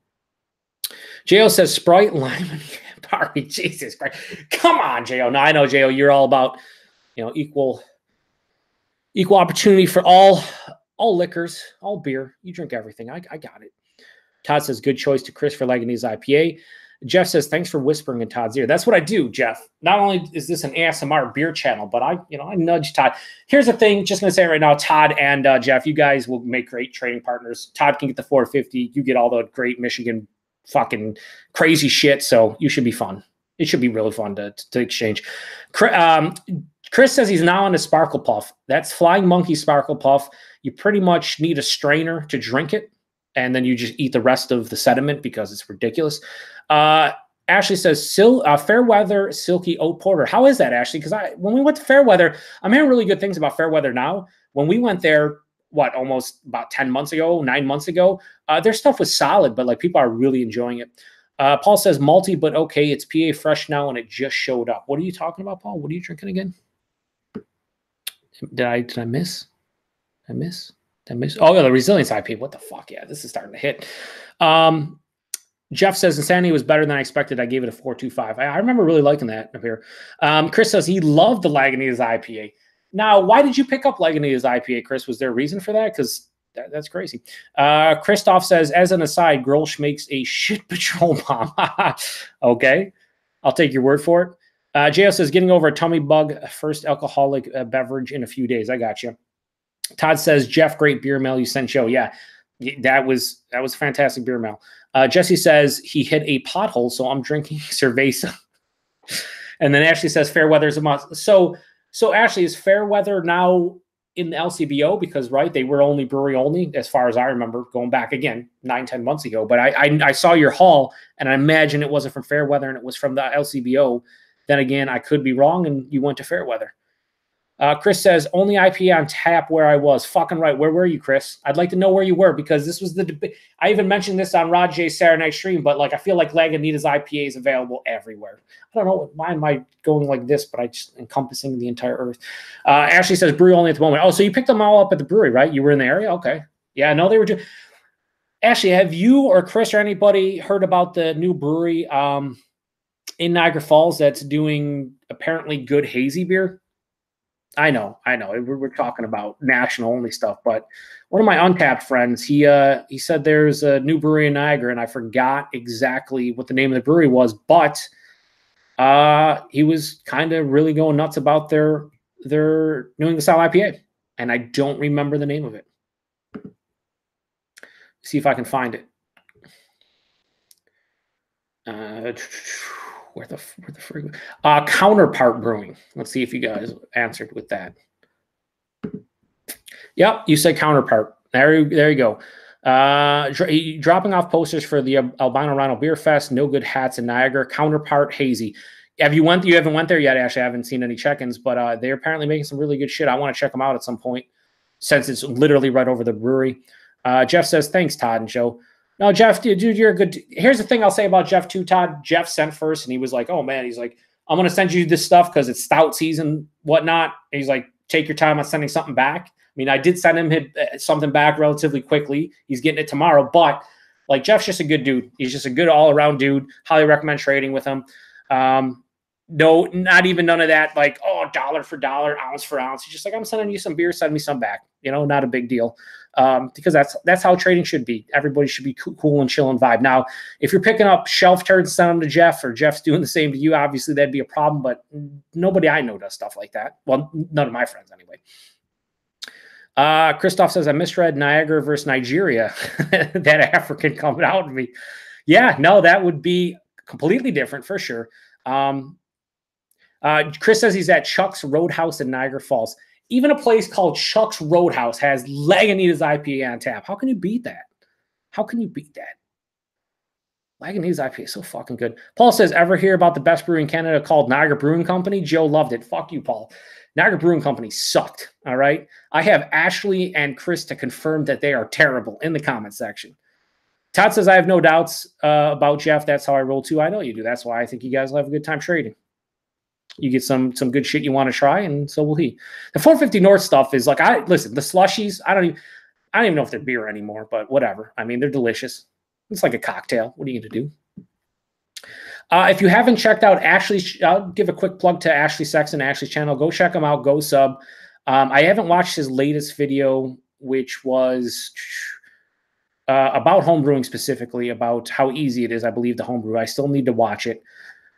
J O says, Sprite, lime, and party. Jesus Christ. Come on, J O. Now, I know, J O, you're all about, you know, equal, equal opportunity for all, all liquors, all beer. You drink everything. I, I got it. Todd says, good choice to Chris for Lagunitas I P A. Jeff says, thanks for whispering in Todd's ear. That's what I do, Jeff. Not only is this an A S M R beer channel, but I, you know, I nudge Todd. Here's the thing, just going to say right now, Todd and uh, Jeff, you guys will make great trading partners. Todd can get the four fifty. You get all the great Michigan fucking crazy shit, so you should be fun. It should be really fun to, to exchange. Um, Chris says he's now on a Sparkle Puff. That's Flying Monkey Sparkle Puff. You pretty much need a strainer to drink it, and then you just eat the rest of the sediment because it's ridiculous. Uh, Ashley says, Sil uh, Fairweather Silky Oat Porter. How is that, Ashley? Because I, when we went to Fairweather, I'm hearing really good things about Fairweather now. When we went there, what, almost about ten months ago, nine months ago, uh, their stuff was solid, but like people are really enjoying it. Uh, Paul says, malty, but okay, it's P A Fresh now, and it just showed up. What are you talking about, Paul? What are you drinking again? Did I, did I miss? Did I miss? Did I miss? Oh, yeah, the Resilience I P A. What the fuck? Yeah, this is starting to hit. Um, Jeff says, Insanity was better than I expected. I gave it a four two five. I, I remember really liking that up here. Um, Chris says he loved the Lagunitas I P A. Now, why did you pick up Lagunitas I P A, Chris? Was there a reason for that? Because that, that's crazy. Uh, Christoph says, as an aside, Grolsch makes a shit patrol bomb. Okay. I'll take your word for it. Uh, J O says, getting over a tummy bug, first alcoholic uh, beverage in a few days. I got you. Todd says, Jeff, great beer mail you sent Joe. Yeah, that was that was fantastic beer mail. Uh, Jesse says he hit a pothole, so I'm drinking cerveza. And then Ashley says Fairweather is a must. So, so Ashley, is Fairweather now in the L C B O? Because, right, they were only brewery only, as far as I remember, going back, again, nine, ten months ago. But I, I, I saw your haul, and I imagine it wasn't from Fairweather, and it was from the L C B O. Then again, I could be wrong, and you went to Fairweather. Uh, Chris says, only I P A on tap where I was. Fucking right. Where were you, Chris? I'd like to know where you were, because this was the debate. I even mentioned this on Rod J's Saturday night stream, but like I feel like Lagunitas I P A is available everywhere. I don't know why am I going like this, but I just encompassing the entire earth. Uh, Ashley says, brewery only at the moment. Oh, so you picked them all up at the brewery, right? You were in the area? Okay. Yeah, no, they were just. Ashley, have you or Chris or anybody heard about the new brewery um, in Niagara Falls that's doing apparently good hazy beer? I know, I know. We're talking about national only stuff, but one of my Untapped friends, he uh, he said there's a new brewery in Niagara, and I forgot exactly what the name of the brewery was, but uh, he was kind of really going nuts about their their New England style I P A, and I don't remember the name of it. See if I can find it. Uh, Where the where the frig? Uh, Counterpart Brewing. Let's see if you guys answered with that. Yep, you said Counterpart. There, there you go. Uh, dr dropping off posters for the Albino Rhino Beer Fest. No good hats in Niagara. Counterpart hazy. Have you went? You haven't went there yet, Ashley. I haven't seen any check-ins, but uh, they're apparently making some really good shit. I want to check them out at some point, since it's literally right over the brewery. Uh, Jeff says thanks, Todd and Joe. No, Jeff, dude, you're a good. Here's the thing I'll say about Jeff too, Todd. Jeff sent first, and he was like, "Oh man," he's like, "I'm gonna send you this stuff because it's stout season, whatnot." And he's like, "Take your time on sending something back." I mean, I did send him something back relatively quickly. He's getting it tomorrow, but like Jeff's just a good dude. He's just a good all around dude. Highly recommend trading with him. Um, No, not even none of that, like, oh, dollar for dollar, ounce for ounce. It's just like, I'm sending you some beer, send me some back. You know, not a big deal. Um, because that's that's how trading should be. Everybody should be cool and chill and vibe. Now, if you're picking up shelf turns, send them to Jeff, or Jeff's doing the same to you, obviously that'd be a problem, but nobody I know does stuff like that. Well, none of my friends anyway. Uh, Christoph says, I misread Niagara versus Nigeria. That African coming out of me. Yeah, no, that would be completely different for sure. Um, uh, Chris says he's at Chuck's Roadhouse in Niagara Falls. Even a place called Chuck's Roadhouse has Lagunitas I P A on tap. How can you beat that? How can you beat that? Lagunitas I P A is so fucking good. Paul says, ever hear about the best brewery in Canada called Niagara Brewing Company? Joe loved it. Fuck you, Paul. Niagara Brewing Company sucked, all right? I have Ashley and Chris to confirm that they are terrible in the comment section. Todd says, I have no doubts uh, about Jeff. That's how I roll, too. I know you do. That's why I think you guys will have a good time trading. You get some some good shit you want to try, and so will he. The four fifty North stuff is like, I listen, the slushies, I don't even I don't even know if they're beer anymore, but whatever. I mean, they're delicious. It's like a cocktail. What are you going to do? Uh, if you haven't checked out Ashley, I'll give a quick plug to Ashley Sexton, Ashley's channel. Go check him out. Go sub. Um, I haven't watched his latest video, which was uh, about homebrewing specifically, about how easy it is, I believe, to homebrew. I still need to watch it.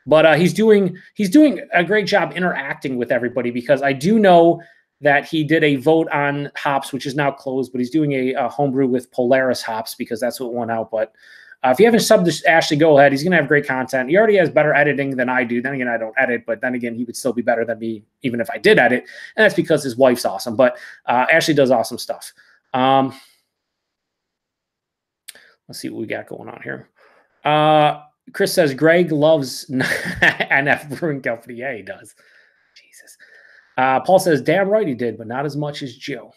But uh, he's doing he's doing a great job interacting with everybody, because I do know that he did a vote on hops, which is now closed, but he's doing a, a homebrew with Polaris hops because that's what went out. But uh, if you haven't subbed to Ashley, go ahead. He's going to have great content. He already has better editing than I do. Then again, I don't edit, but then again, he would still be better than me even if I did edit, and that's because his wife's awesome. But uh, Ashley does awesome stuff. Um, let's see what we got going on here. Uh, Chris says, Greg loves N F Brewing Company. Yeah, he does. Jesus. Uh, Paul says, damn right he did, but not as much as Joe.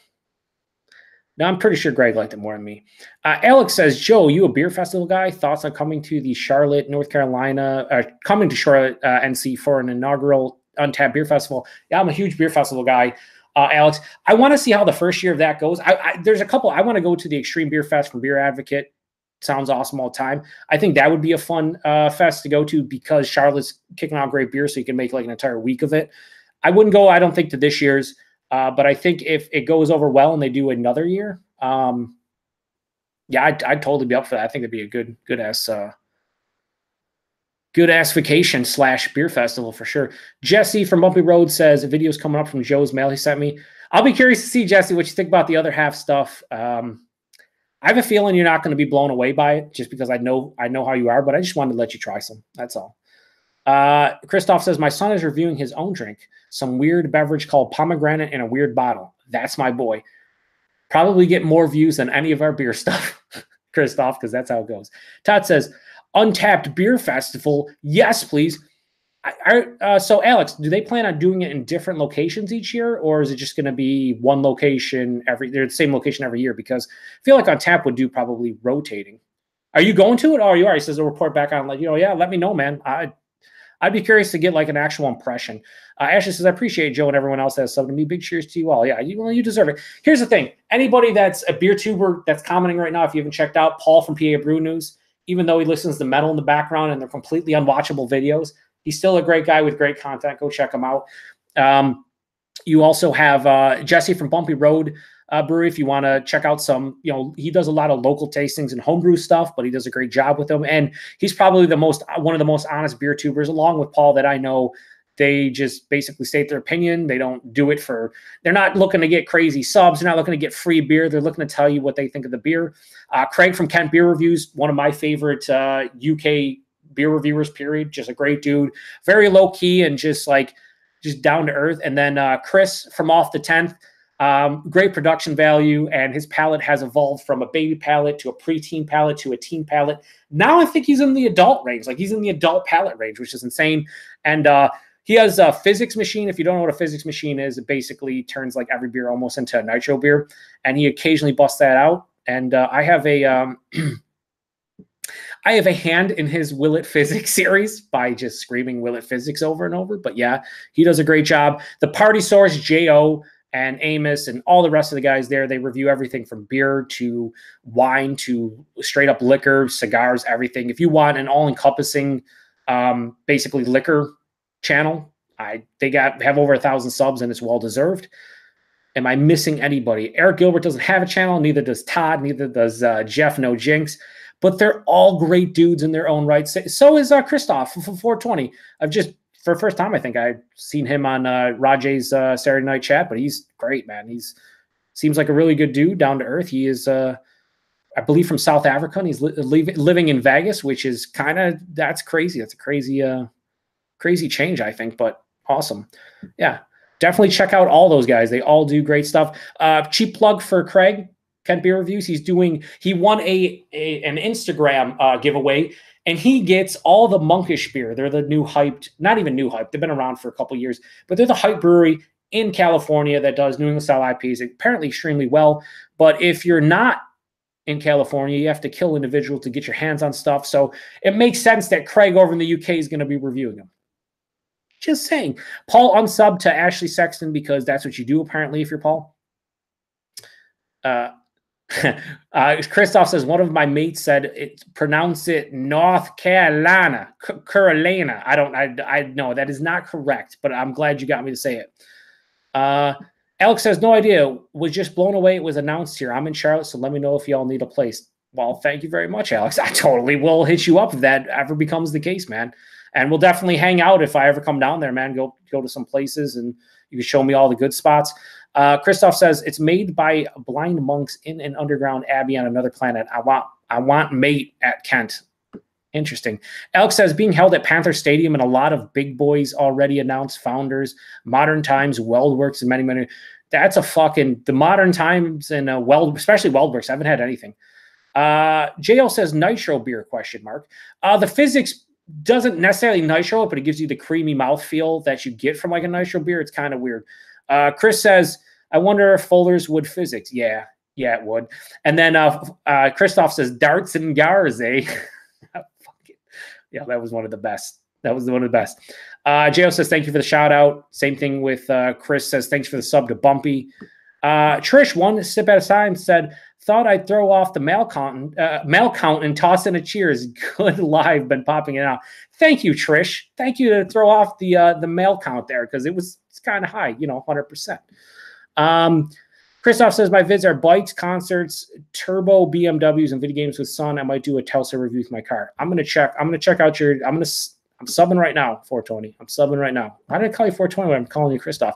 Now, I'm pretty sure Greg liked it more than me. Uh, Alex says, Joe, you a beer festival guy? Thoughts on coming to the Charlotte, North Carolina, uh, coming to Charlotte, uh, N C for an inaugural Untapped Beer Festival? Yeah, I'm a huge beer festival guy, uh, Alex. I want to see how the first year of that goes. I, I, there's a couple. I want to go to the Extreme Beer Fest from Beer Advocate. Sounds awesome all the time. I think that would be a fun uh, fest to go to because Charlotte's kicking out great beer, so you can make like an entire week of it. I wouldn't go, I don't think, to this year's, uh, but I think if it goes over well and they do another year, um, yeah, I'd, I'd totally be up for that. I think it'd be a good, good ass, uh, good ass vacation slash beer festival for sure. Jesse from Bumpy Road says a video's coming up from Joe's mail he sent me. I'll be curious to see, Jesse, what you think about the other half stuff. Um, I have a feeling you're not going to be blown away by it just because I know I know how you are, but I just wanted to let you try some. That's all. Uh, Christoph says, my son is reviewing his own drink, some weird beverage called pomegranate in a weird bottle. That's my boy. Probably get more views than any of our beer stuff, Christoph, because that's how it goes. Todd says, Untapped Beer Festival. Yes, please. I, I, uh, so, Alex, do they plan on doing it in different locations each year, or is it just going to be one location every? They're the same location every year, because I feel like Untapped would do probably rotating. Are you going to it? Oh, you are. He says a report back on, like, you know, yeah. Let me know, man. I, I'd be curious to get like an actual impression. Uh, Ashley says, I appreciate Joe and everyone else that has subbed to me. Big cheers to you all. Yeah, you well, you deserve it. Here's the thing: anybody that's a beer tuber that's commenting right now, if you haven't checked out Paul from P A Brew News, even though he listens to metal in the background and they're completely unwatchable videos, he's still a great guy with great content. Go check him out. Um, you also have uh, Jesse from Bumpy Road uh, Brewery. If you want to check out some, you know, he does a lot of local tastings and homebrew stuff, but he does a great job with them. And he's probably the most one of the most honest beer tubers, along with Paul, that I know. They just basically state their opinion. They don't do it for, they're not looking to get crazy subs. They're not looking to get free beer. They're looking to tell you what they think of the beer. Uh, Craig from Kent Beer Reviews, one of my favorite uh, U K beer reviewers, period. Just a great dude, very low key and just like just down to earth. And then uh Chris from Off the tenth, um great production value, and his palate has evolved from a baby palate to a preteen palate to a teen palate. Now I think he's in the adult range, like he's in the adult palate range, which is insane. And uh he has a physics machine. If you don't know what a physics machine is, it basically turns like every beer almost into a nitro beer, and he occasionally busts that out. And uh, I have a um I have a hand in his Will It Physics series by just screaming Will It Physics over and over. But yeah, he does a great job. The Party Source, J O and Amos and all the rest of the guys there, they review everything from beer to wine to straight up liquor, cigars, everything. If you want an all encompassing, um, basically liquor channel. I they got have over a thousand subs, and it's well deserved. Am I missing anybody? Eric Gilbert doesn't have a channel. Neither does Todd. Neither does uh, Jeff. No Jinx. But they're all great dudes in their own right. So is uh, Christoph for four twenty. I've just for the first time I think I've seen him on uh, Rajay's uh, Saturday Night Chat. But he's great, man. He's seems like a really good dude, down to earth. He is, uh, I believe, from South Africa, and he's li li living in Vegas, which is kind of that's crazy. That's a crazy, uh, crazy change, I think. But awesome, yeah. Definitely check out all those guys. They all do great stuff. Uh, cheap plug for Craig, Kent Beer Reviews. He's doing, he won a, a an Instagram uh, giveaway, and he gets all the Monkish beer. They're the new hyped, not even new hype. They've been around for a couple of years, but they're the hype brewery in California that does New England style I P As apparently extremely well. But if you're not in California, you have to kill individuals to get your hands on stuff. So it makes sense that Craig over in the U K is going to be reviewing them. Just saying. Paul unsubbed to Ashley Sexton because that's what you do, apparently, if you're Paul. Uh, uh, Christoph says, one of my mates said, it, pronounce it North Carolina, C Carolina. I don't, I, I know that is not correct, but I'm glad you got me to say it. Uh, Alex says, no idea. Was just blown away. It was announced here. I'm in Charlotte, so let me know if y'all need a place. Well, thank you very much, Alex. I totally will hit you up if that ever becomes the case, man. And we'll definitely hang out if I ever come down there, man. Go go to some places, and you can show me all the good spots. Uh, Christoph says, it's made by blind monks in an underground abbey on another planet. I want I want mate at Kent. Interesting. Alex says, being held at Panther Stadium and a lot of big boys already announced founders, Modern Times, Weldworks, and many, many. That's a fucking, the Modern Times and uh, Weld, especially Weldworks. I haven't had anything. Uh, J L says, nitro beer, question mark. Uh, the physics doesn't necessarily nitro it, but it gives you the creamy mouthfeel that you get from like a nitro beer. It's kind of weird. Uh, Chris says, I wonder if Fuller's would physics. Yeah, yeah, it would. And then uh, uh, Christoph says, darts and gars, eh? Fuck it. Yeah, that was one of the best. That was one of the best. Uh, J O says, thank you for the shout out. Same thing with uh, Chris says, thanks for the sub to Bumpy. Uh, Trish, one sip at a time, said, thought I'd throw off the mail count, uh, mail count and toss in a cheers. Good live, been popping it out. Thank you, Trish. Thank you to throw off the uh, the mail count there because it was it's kind of high, you know, one hundred percent. Um, Christoph says, my vids are bikes, concerts, turbo B M Ws, and video games with son. I might do a Telsa review with my car. I'm gonna check. I'm gonna check out your. I'm gonna. I'm subbing right now, four twenty. I'm subbing right now. Why did I call you four twenty when I'm calling you Christoph?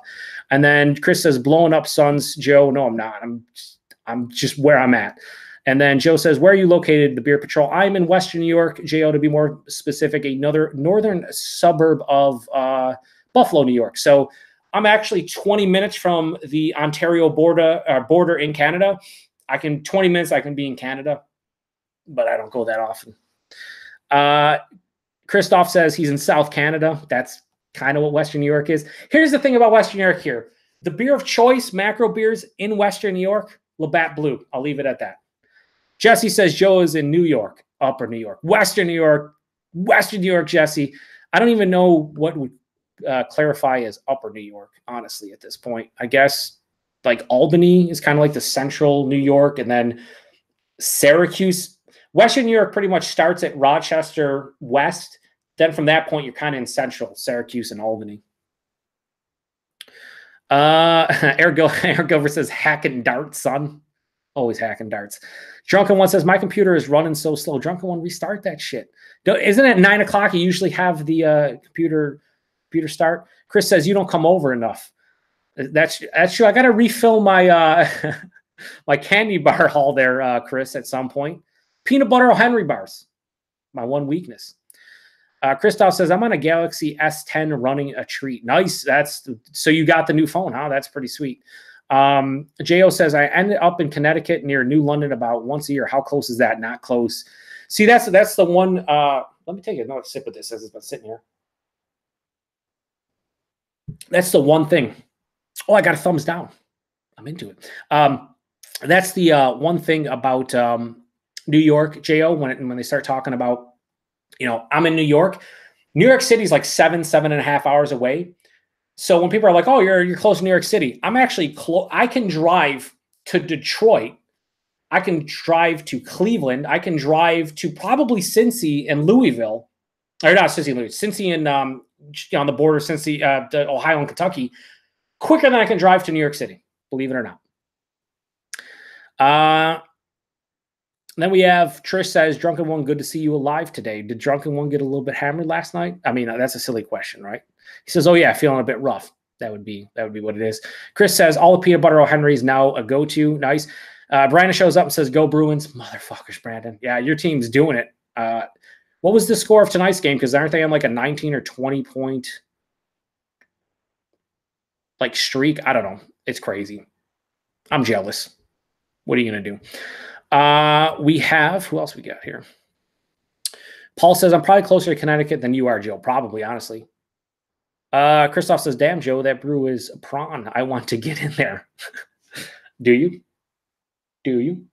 And then Chris says, blowing up sons, Joe. No, I'm not. I'm. Just, I'm just where I'm at. And then Joe says, where are you located, the Beer Patrol? I'm in Western New York, J O to be more specific, another northern suburb of uh, Buffalo, New York. So I'm actually twenty minutes from the Ontario border uh, border in Canada. I can, twenty minutes, I can be in Canada, but I don't go that often. Uh, Christoph says he's in South Canada. That's kind of what Western New York is. Here's the thing about Western New York here. The beer of choice, macro beers in Western New York, Labatt Blue. I'll leave it at that. Jesse says Joe is in New York, Upper New York, Western New York, Western New York, Jesse. I don't even know what would uh, clarify as Upper New York, honestly, at this point. I guess like Albany is kind of like the central New York, and then Syracuse. Western New York pretty much starts at Rochester West. Then from that point, you're kind of in central Syracuse and Albany. Uh, Eric, Gil Eric Gilbert says, hack and dart, son. Always hacking darts. Drunken One says, my computer is running so slow. Drunken One, restart that shit. Don't, isn't it nine o'clock? You usually have the uh, computer computer start. Chris says, you don't come over enough. That's that's true. I got to refill my uh, my candy bar haul there, uh, Chris, at some point. Peanut butter O'Henry bars, my one weakness. Uh, Christoph says, I'm on a Galaxy S ten running a treat. Nice. That's so you got the new phone, huh? That's pretty sweet. Um, J O says, I ended up in Connecticut near New London about once a year. How close is that? Not close. See, that's that's the one. Uh, let me take another sip of this as it's been sitting here. That's the one thing. Oh, I got a thumbs down. I'm into it. Um, that's the uh, one thing about um, New York, J O, when it, when they start talking about, you know, I'm in New York. New York City is like seven, seven and a half hours away. So when people are like, oh, you're you're close to New York City, I'm actually close. I can drive to Detroit. I can drive to Cleveland. I can drive to probably Cincy and Louisville. Or not Cincy and Louisville. Cincy and um, on the border since the uh, to Ohio and Kentucky quicker than I can drive to New York City, believe it or not. Uh, then we have Trish says, Drunken One, good to see you alive today. Did Drunken One get a little bit hammered last night? I mean, that's a silly question, right? He says, oh yeah, feeling a bit rough. That would be, that would be what it is. Chris says, all the peanut butter O'Henry is now a go-to. Nice. Uh, Brandon shows up and says, go Bruins. Motherfuckers, Brandon. Yeah, your team's doing it. Uh, what was the score of tonight's game? Because aren't they on like a nineteen or twenty point like streak? I don't know. It's crazy. I'm jealous. What are you going to do? Uh, we have, who else we got here? Paul says, I'm probably closer to Connecticut than you are, Joe. Probably, honestly. Uh, Christoph says, damn, Joe, that brew is a prawn. I want to get in there. Do you? Do you?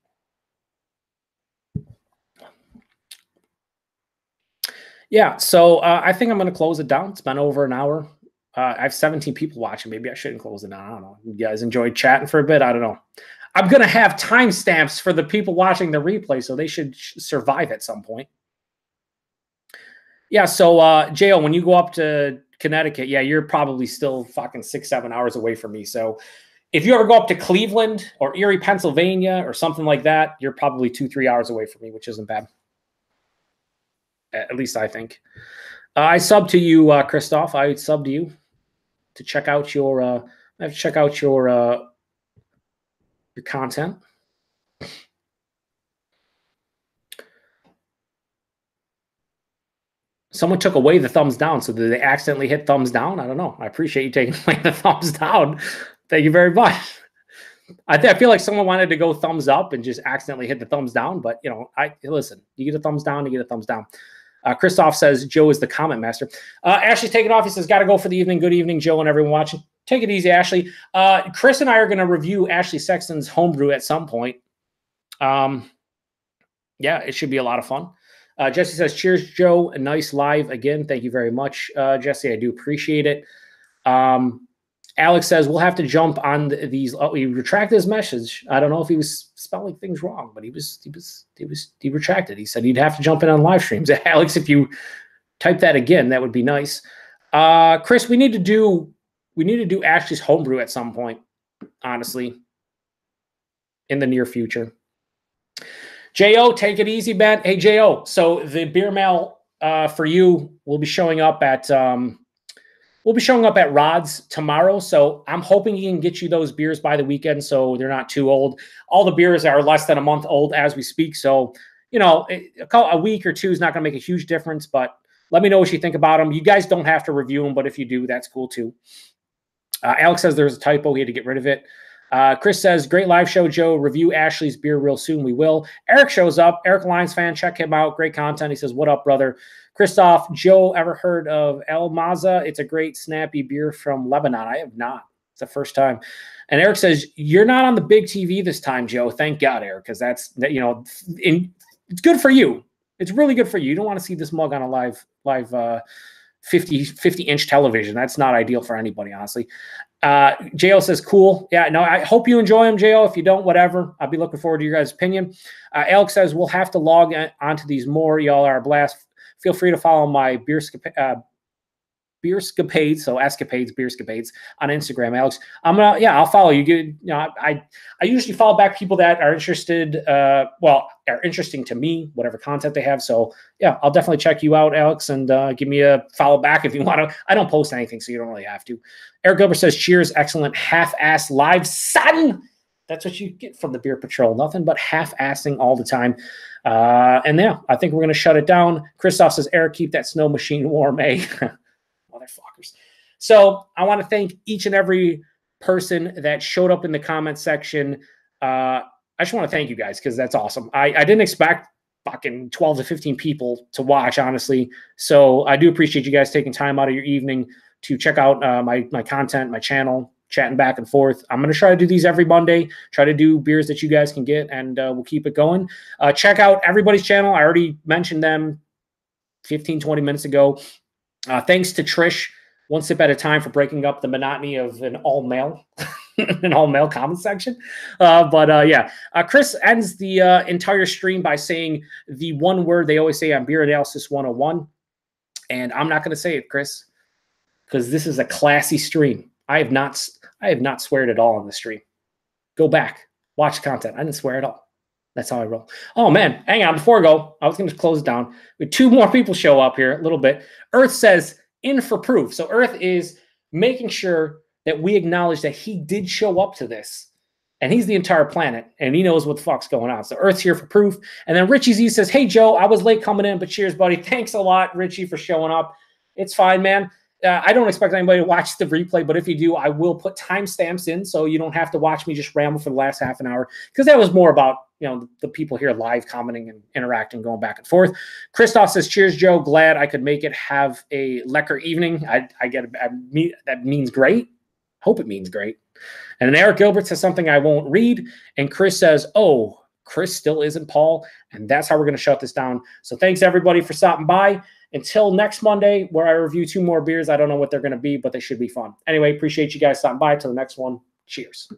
Yeah, so uh, I think I'm going to close it down. It's been over an hour. Uh, I have seventeen people watching. Maybe I shouldn't close it down. I don't know. You guys enjoyed chatting for a bit? I don't know. I'm going to have timestamps for the people watching the replay, so they should sh survive at some point. Yeah, so, uh, J O, when you go up to Connecticut, yeah, you're probably still fucking six, seven hours away from me. So if you ever go up to Cleveland or Erie, Pennsylvania or something like that, you're probably two, three hours away from me, which isn't bad. At least I think. Uh, I sub to you, uh, Christoph. I would sub to you to check out your. Uh, I have to check out your uh, your content. Someone took away the thumbs down, so did they accidentally hit thumbs down? I don't know. I appreciate you taking away the thumbs down. Thank you very much. I, th I feel like someone wanted to go thumbs up and just accidentally hit the thumbs down, but you know, I listen. You get a thumbs down, you get a thumbs down. Uh, Christoph says, Joe is the comment master. Uh, Ashley's taking off. He says, got to go for the evening. Good evening, Joe and everyone watching. Take it easy, Ashley. Uh, Chris and I are going to review Ashley Sexton's homebrew at some point. Um, yeah, it should be a lot of fun. Uh, Jesse says, cheers, Joe. A nice live again. Thank you very much, uh, Jesse. I do appreciate it. Um, Alex says, we'll have to jump on these. Oh, he retracted his message. I don't know if he was spelling things wrong, but he was, he was, he was, he retracted. He said he'd have to jump in on live streams. Alex, if you type that again, that would be nice. Uh, Chris, we need to do, we need to do Ashley's homebrew at some point, honestly, in the near future. J O, take it easy, Ben. Hey, J O, so the beer mail uh, for you will be showing up at, um, we'll be showing up at Rod's tomorrow, so I'm hoping he can get you those beers by the weekend so they're not too old. All the beers are less than a month old as we speak, so, you know, a week or two is not going to make a huge difference, but let me know what you think about them. You guys don't have to review them, but if you do, that's cool too. Uh, Alex says there's a typo. He had to get rid of it. Uh, Chris says, great live show, Joe. Review Ashley's beer real soon. We will. Eric shows up. Eric Lyons fan. Check him out. Great content. He says, what up, brother? Christoph, Joe, ever heard of El Maza? It's a great snappy beer from Lebanon. I have not. It's the first time. And Eric says, you're not on the big T V this time, Joe. Thank God, Eric, because that's, you know, in, it's good for you. It's really good for you. You don't want to see this mug on a live live uh, fifty-inch television. That's not ideal for anybody, honestly. Uh, J O says, cool. Yeah, no, I hope you enjoy them, J O. If you don't, whatever. I'll be looking forward to your guys' opinion. Uh, Alex says, we'll have to log onto these more. Y'all are a blast. Feel free to follow my beer uh, beerscapades, so escapades, beerscapades on Instagram, Alex. I'm gonna, yeah, I'll follow you. You know, I I usually follow back people that are interested, uh, well, are interesting to me, whatever content they have. So yeah, I'll definitely check you out, Alex, and uh, give me a follow back if you want to. I don't post anything, so you don't really have to. Eric Gilbert says, "Cheers, excellent half-ass live, son." That's what you get from the Beer Patrol. Nothing but half-assing all the time. Uh, and yeah, I think we're going to shut it down. Christoph says, Eric, keep that snow machine warm, eh? Motherfuckers. So I want to thank each and every person that showed up in the comment section. Uh, I just want to thank you guys because that's awesome. I, I didn't expect fucking twelve to fifteen people to watch, honestly. So I do appreciate you guys taking time out of your evening to check out uh, my, my content, my channel, chatting back and forth. I'm going to try to do these every Monday, try to do beers that you guys can get, and uh, we'll keep it going. Uh, check out everybody's channel. I already mentioned them fifteen, twenty minutes ago. Uh, thanks to Trish, one sip at a time, for breaking up the monotony of an all-male an all-male comment section. Uh, but uh, yeah, uh, Chris ends the uh, entire stream by saying the one word they always say on Beer Analysis one oh one, and I'm not going to say it, Chris. because this is a classy stream. I have not, I have not sweared at all on the stream. Go back, watch content. I didn't swear at all. That's how I roll. Oh man, hang on, before I go, I was going to close it down. We two more people show up here a little bit. Earth says in for proof. So Earth is making sure that we acknowledge that he did show up to this. And he's the entire planet, and he knows what the fuck's going on. So Earth's here for proof. And then Richie Z says, hey, Joe, I was late coming in, but cheers, buddy. Thanks a lot, Richie, for showing up. It's fine, man. Uh, I don't expect anybody to watch the replay, but if you do, I will put timestamps in so you don't have to watch me just ramble for the last half an hour, because that was more about, you know, the, the people here live commenting and interacting, going back and forth. Christoph says, cheers, Joe. Glad I could make it. Have a lekker evening. I, I get a, I mean, that means great. Hope it means great. And then Eric Gilbert says something I won't read. And Chris says, oh, Chris still isn't Paul. And that's how we're going to shut this down. So thanks, everybody, for stopping by. Until next Monday, where I review two more beers. I don't know what they're going to be, but they should be fun. Anyway, appreciate you guys stopping by. Till the next one, cheers.